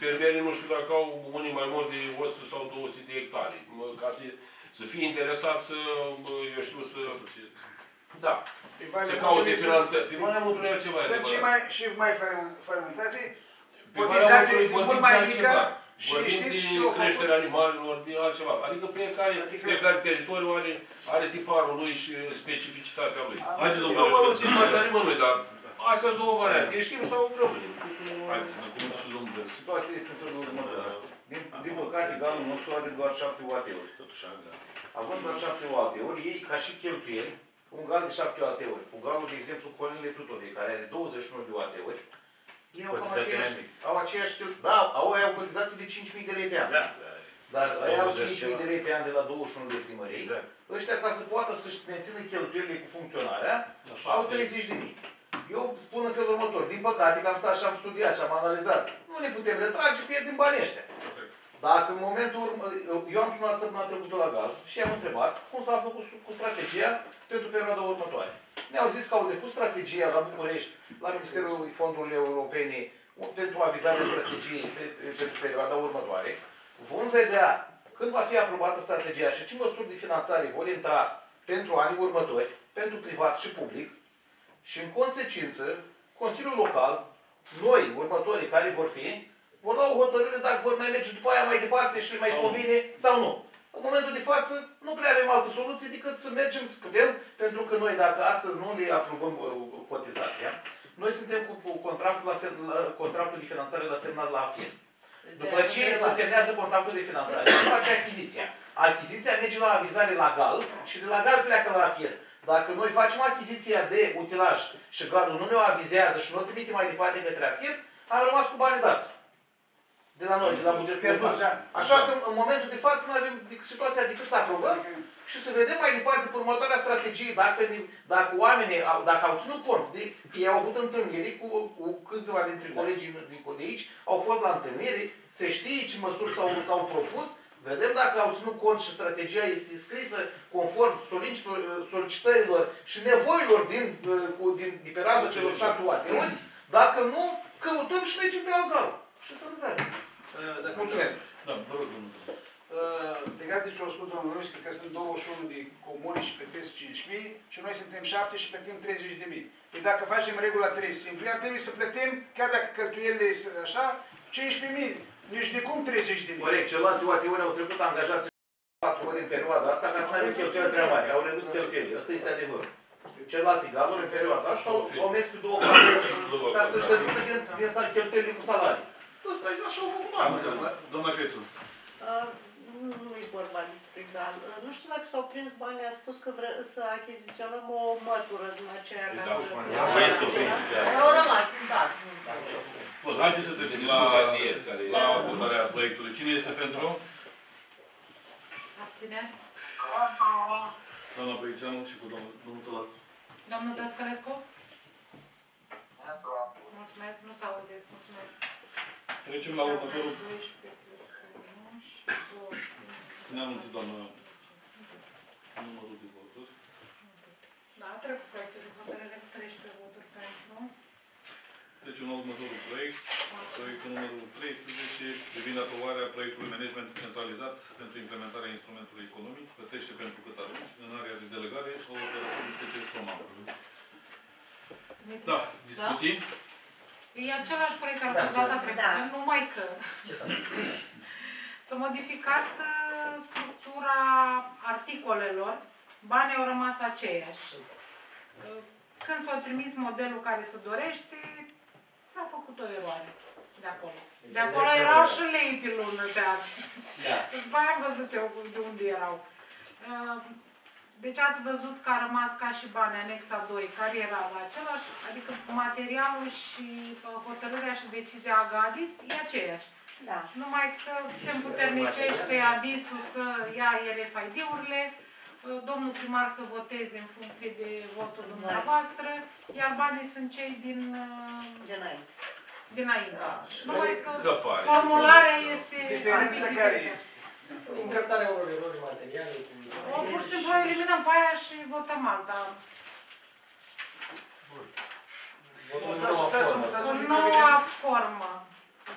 Fermierii nu știu dacă au unii mai mult de o sută sau două sute de hectare. Ca să Să fie interesat să, eu știu, să... Da. Să caute finanțări. Pe mai mult vreau ceva. Sunt și mai fermentate. Cotizația este mult mai mică. Vorbim din creșterea animalelor, din altceva. Adică fiecare teritoriu are tiparul lui și specificitatea lui. Haideți, domnule, eu mă țin partea nimănui, dar astea sunt două variante. Eștim sau rămânem? Situația este în felul următor. Din păcate, galul nostru are doar șapte U A T-uri. Având doar șapte U A T-uri, ei, ca și cheltuieli, un gal de șapte U A T-uri. Cu galul, de exemplu, Colinele Tutovei, care are douăzeci și unu de U A T-uri, au aceeași cheltuieli. Da, au aia o cotizație de cinci mii de lei pe an. Dar aia au cinci mii de lei pe an de la douăzeci și unu de primării. Ăștia, ca să poată să-și mențină cheltuielile cu funcționarea, au treizeci de mii. Eu spun în felul următor. Din păcate, că am stat și am studiat și am analizat. Nu ne putem retrage, pierdem banii ăștia. Dacă în momentul urmă... Eu am sunat săptămâna trecută la GAL și i-am întrebat cum s-a făcut cu strategia pentru perioada următoare. Ne-au zis că au depus strategia la București, la Ministerul Fondurilor Europene, pentru avizarea strategiei pentru perioada următoare. Vom vedea când va fi aprobată strategia și ce măsuri de finanțare vor intra pentru anii următori, pentru privat și public. Și în consecință, Consiliul Local, noi, următorii care vor fi, vor lua o hotărâre dacă vor mai merge după aia mai departe și le mai convine sau nu. În momentul de față, nu prea avem altă soluție decât să mergem, să putem, pentru că noi, dacă astăzi nu le aprobăm cotizația, noi suntem cu contractul, la sem la contractul de finanțare la semnat la AFIER. După ce se semnează contractul de finanțare, se face achiziția. Achiziția merge la avizare la GAL și de la GAL pleacă la AFIER. Dacă noi facem achiziția de utilaj și GAL-ul nu ne avizează și nu o trimite mai departe către AFIER, am rămas cu banii dați. De la noi, de la bugetul pierdut. Așa că, în momentul de față, nu avem situația decât să aprobăm și să vedem mai departe pe următoarea strategie. Dacă, dacă oamenii, dacă au ținut cont, de, ei au avut întâlniri cu, cu câțiva dintre colegii de aici, au fost la întâlnire, se știe ce măsuri s-au propus, vedem dacă au ținut cont și strategia este scrisă conform solicitărilor și nevoilor din, din, din pe raza celor șapte oateri. Dacă nu, căutăm și mergem pe la GAL. Și să ne vedem. Mulțumesc. Da, vă rog, domnule. Legat de ce au spus domnul Luis, că sunt douăzeci și unu de comuni și plătesc cinci mii și noi suntem șapte și plătim treizeci de mii. Păi dacă facem regula trei simplă, ar trebui să plătim, chiar dacă cheltuielile sunt așa, cincisprezece mii. Nici de cum treizeci de mii. Corect, celălalt U A T-uri au trecut angajați patru ori în perioada asta, ca să nu avem cheltuieli prea mari. Au redus cheltuielile. Asta este adevărul. Celălalt galuri în perioada asta au mers cu două patru ca să-și dăduță din cheltuielile cu salarii. Ăsta e așa o făcut. Doamna Crețu. Nu e vorba despre GAL. Nu știu dacă s-au prins banii, a spus că vrem să achiziționăm o mătură din aceea ca să... Au rămas, da. Bun, haideți să trecem la următoarea proiectului. Cine este pentru? Abținere. Doamna Păiceanu și cu domnul Tălat. Doamna Pascarescu? Mulțumesc, nu s-a auzit. Mulțumesc. Trecem la următorul... Să ne anunțe, doamnă, numărul de voturi. Da, trec cu proiectul de hotărâre cu treisprezece voturi pentru. Trecem la următorul proiect. Proiectul numărul treisprezece privind aprobarea proiectului management centralizat pentru implementarea instrumentului economic, plătește pentru cât arunci, în area de delegare și la următorul soma. Da, discuții? E același proiect care a fost data trecută, numai că s-a modificat structura articolelor, banii au rămas aceiași. Când s-a trimis modelul care se dorește, s-a făcut o eroare de acolo. De acolo erau și lei pe lună, dar după aia am văzut eu de unde erau. Deci ați văzut că a rămas ca și bani, anexa doi, care era la același, adică materialul și hotărârea și decizia Agadis e aceeași. Da. Numai că se împuternicește Adisul să ia R F I D-urile, domnul primar să voteze în funcție de votul dumneavoastră, iar banii sunt cei din... dinainte. Dinainte. Da. Numai că formularea este... Diferența care este? Întreptarea unor erori materiale. O, pur și simplu, eliminăm pe aia și votăm alta. O nouă formă.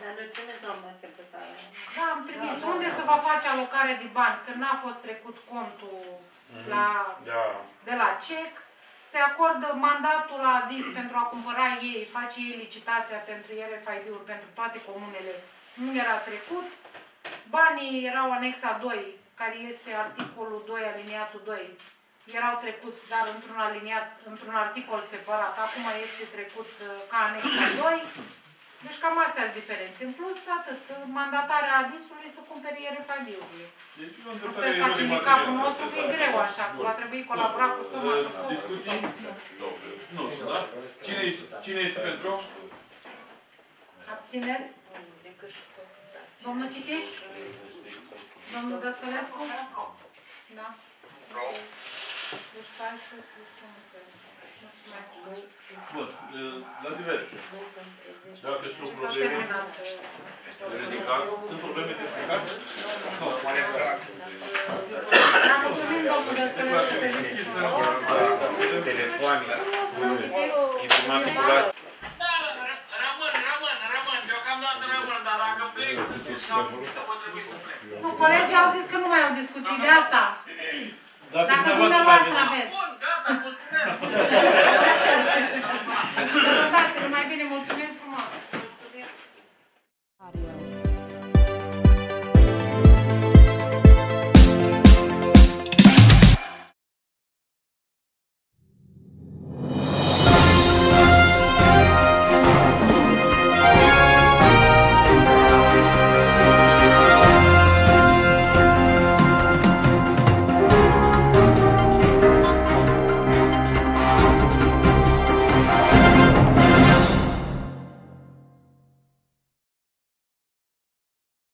Dar noi ce ne dăm, doamna secretară? Da, am trimis. Unde se va face alocare de bani? Că n-a fost trecut contul de la C E C. Se acordă mandatul la A D I S pentru a cumpăra ei, face ei licitația pentru R F I D-uri pentru toate comunele. Nu era trecut. Banii erau anexa doi, care este articolul doi, aliniatul doi. Erau trecuți, dar într-un aliniat, într-un articol separat. Acum este trecut ca anexa doi. Deci cam astea sunt diferențe. În plus, atât. Mandatarea A D I S-ului să cumpere R F I D-urile. Deci, nu puteți face din capul nostru, e greu așa. Va trebui colabora cu suma. Discuții? Nu, da? Cine este pentru? Abțineri? Domnul Titi? Domnul Găscălescu? Da. Deci, pași, mulțumesc. Bun. La diverse. Dacă sunt probleme ridicate, sunt probleme ridicate? Nu, mai e drag. Am mulțumit, domnul Găscălescu, pe licitație. Telefoane, informații cu las. Nu, colegii au zis că nu mai au discuții de asta. Dacă dumneavoastră aveți. Bun, gata, mulțumesc.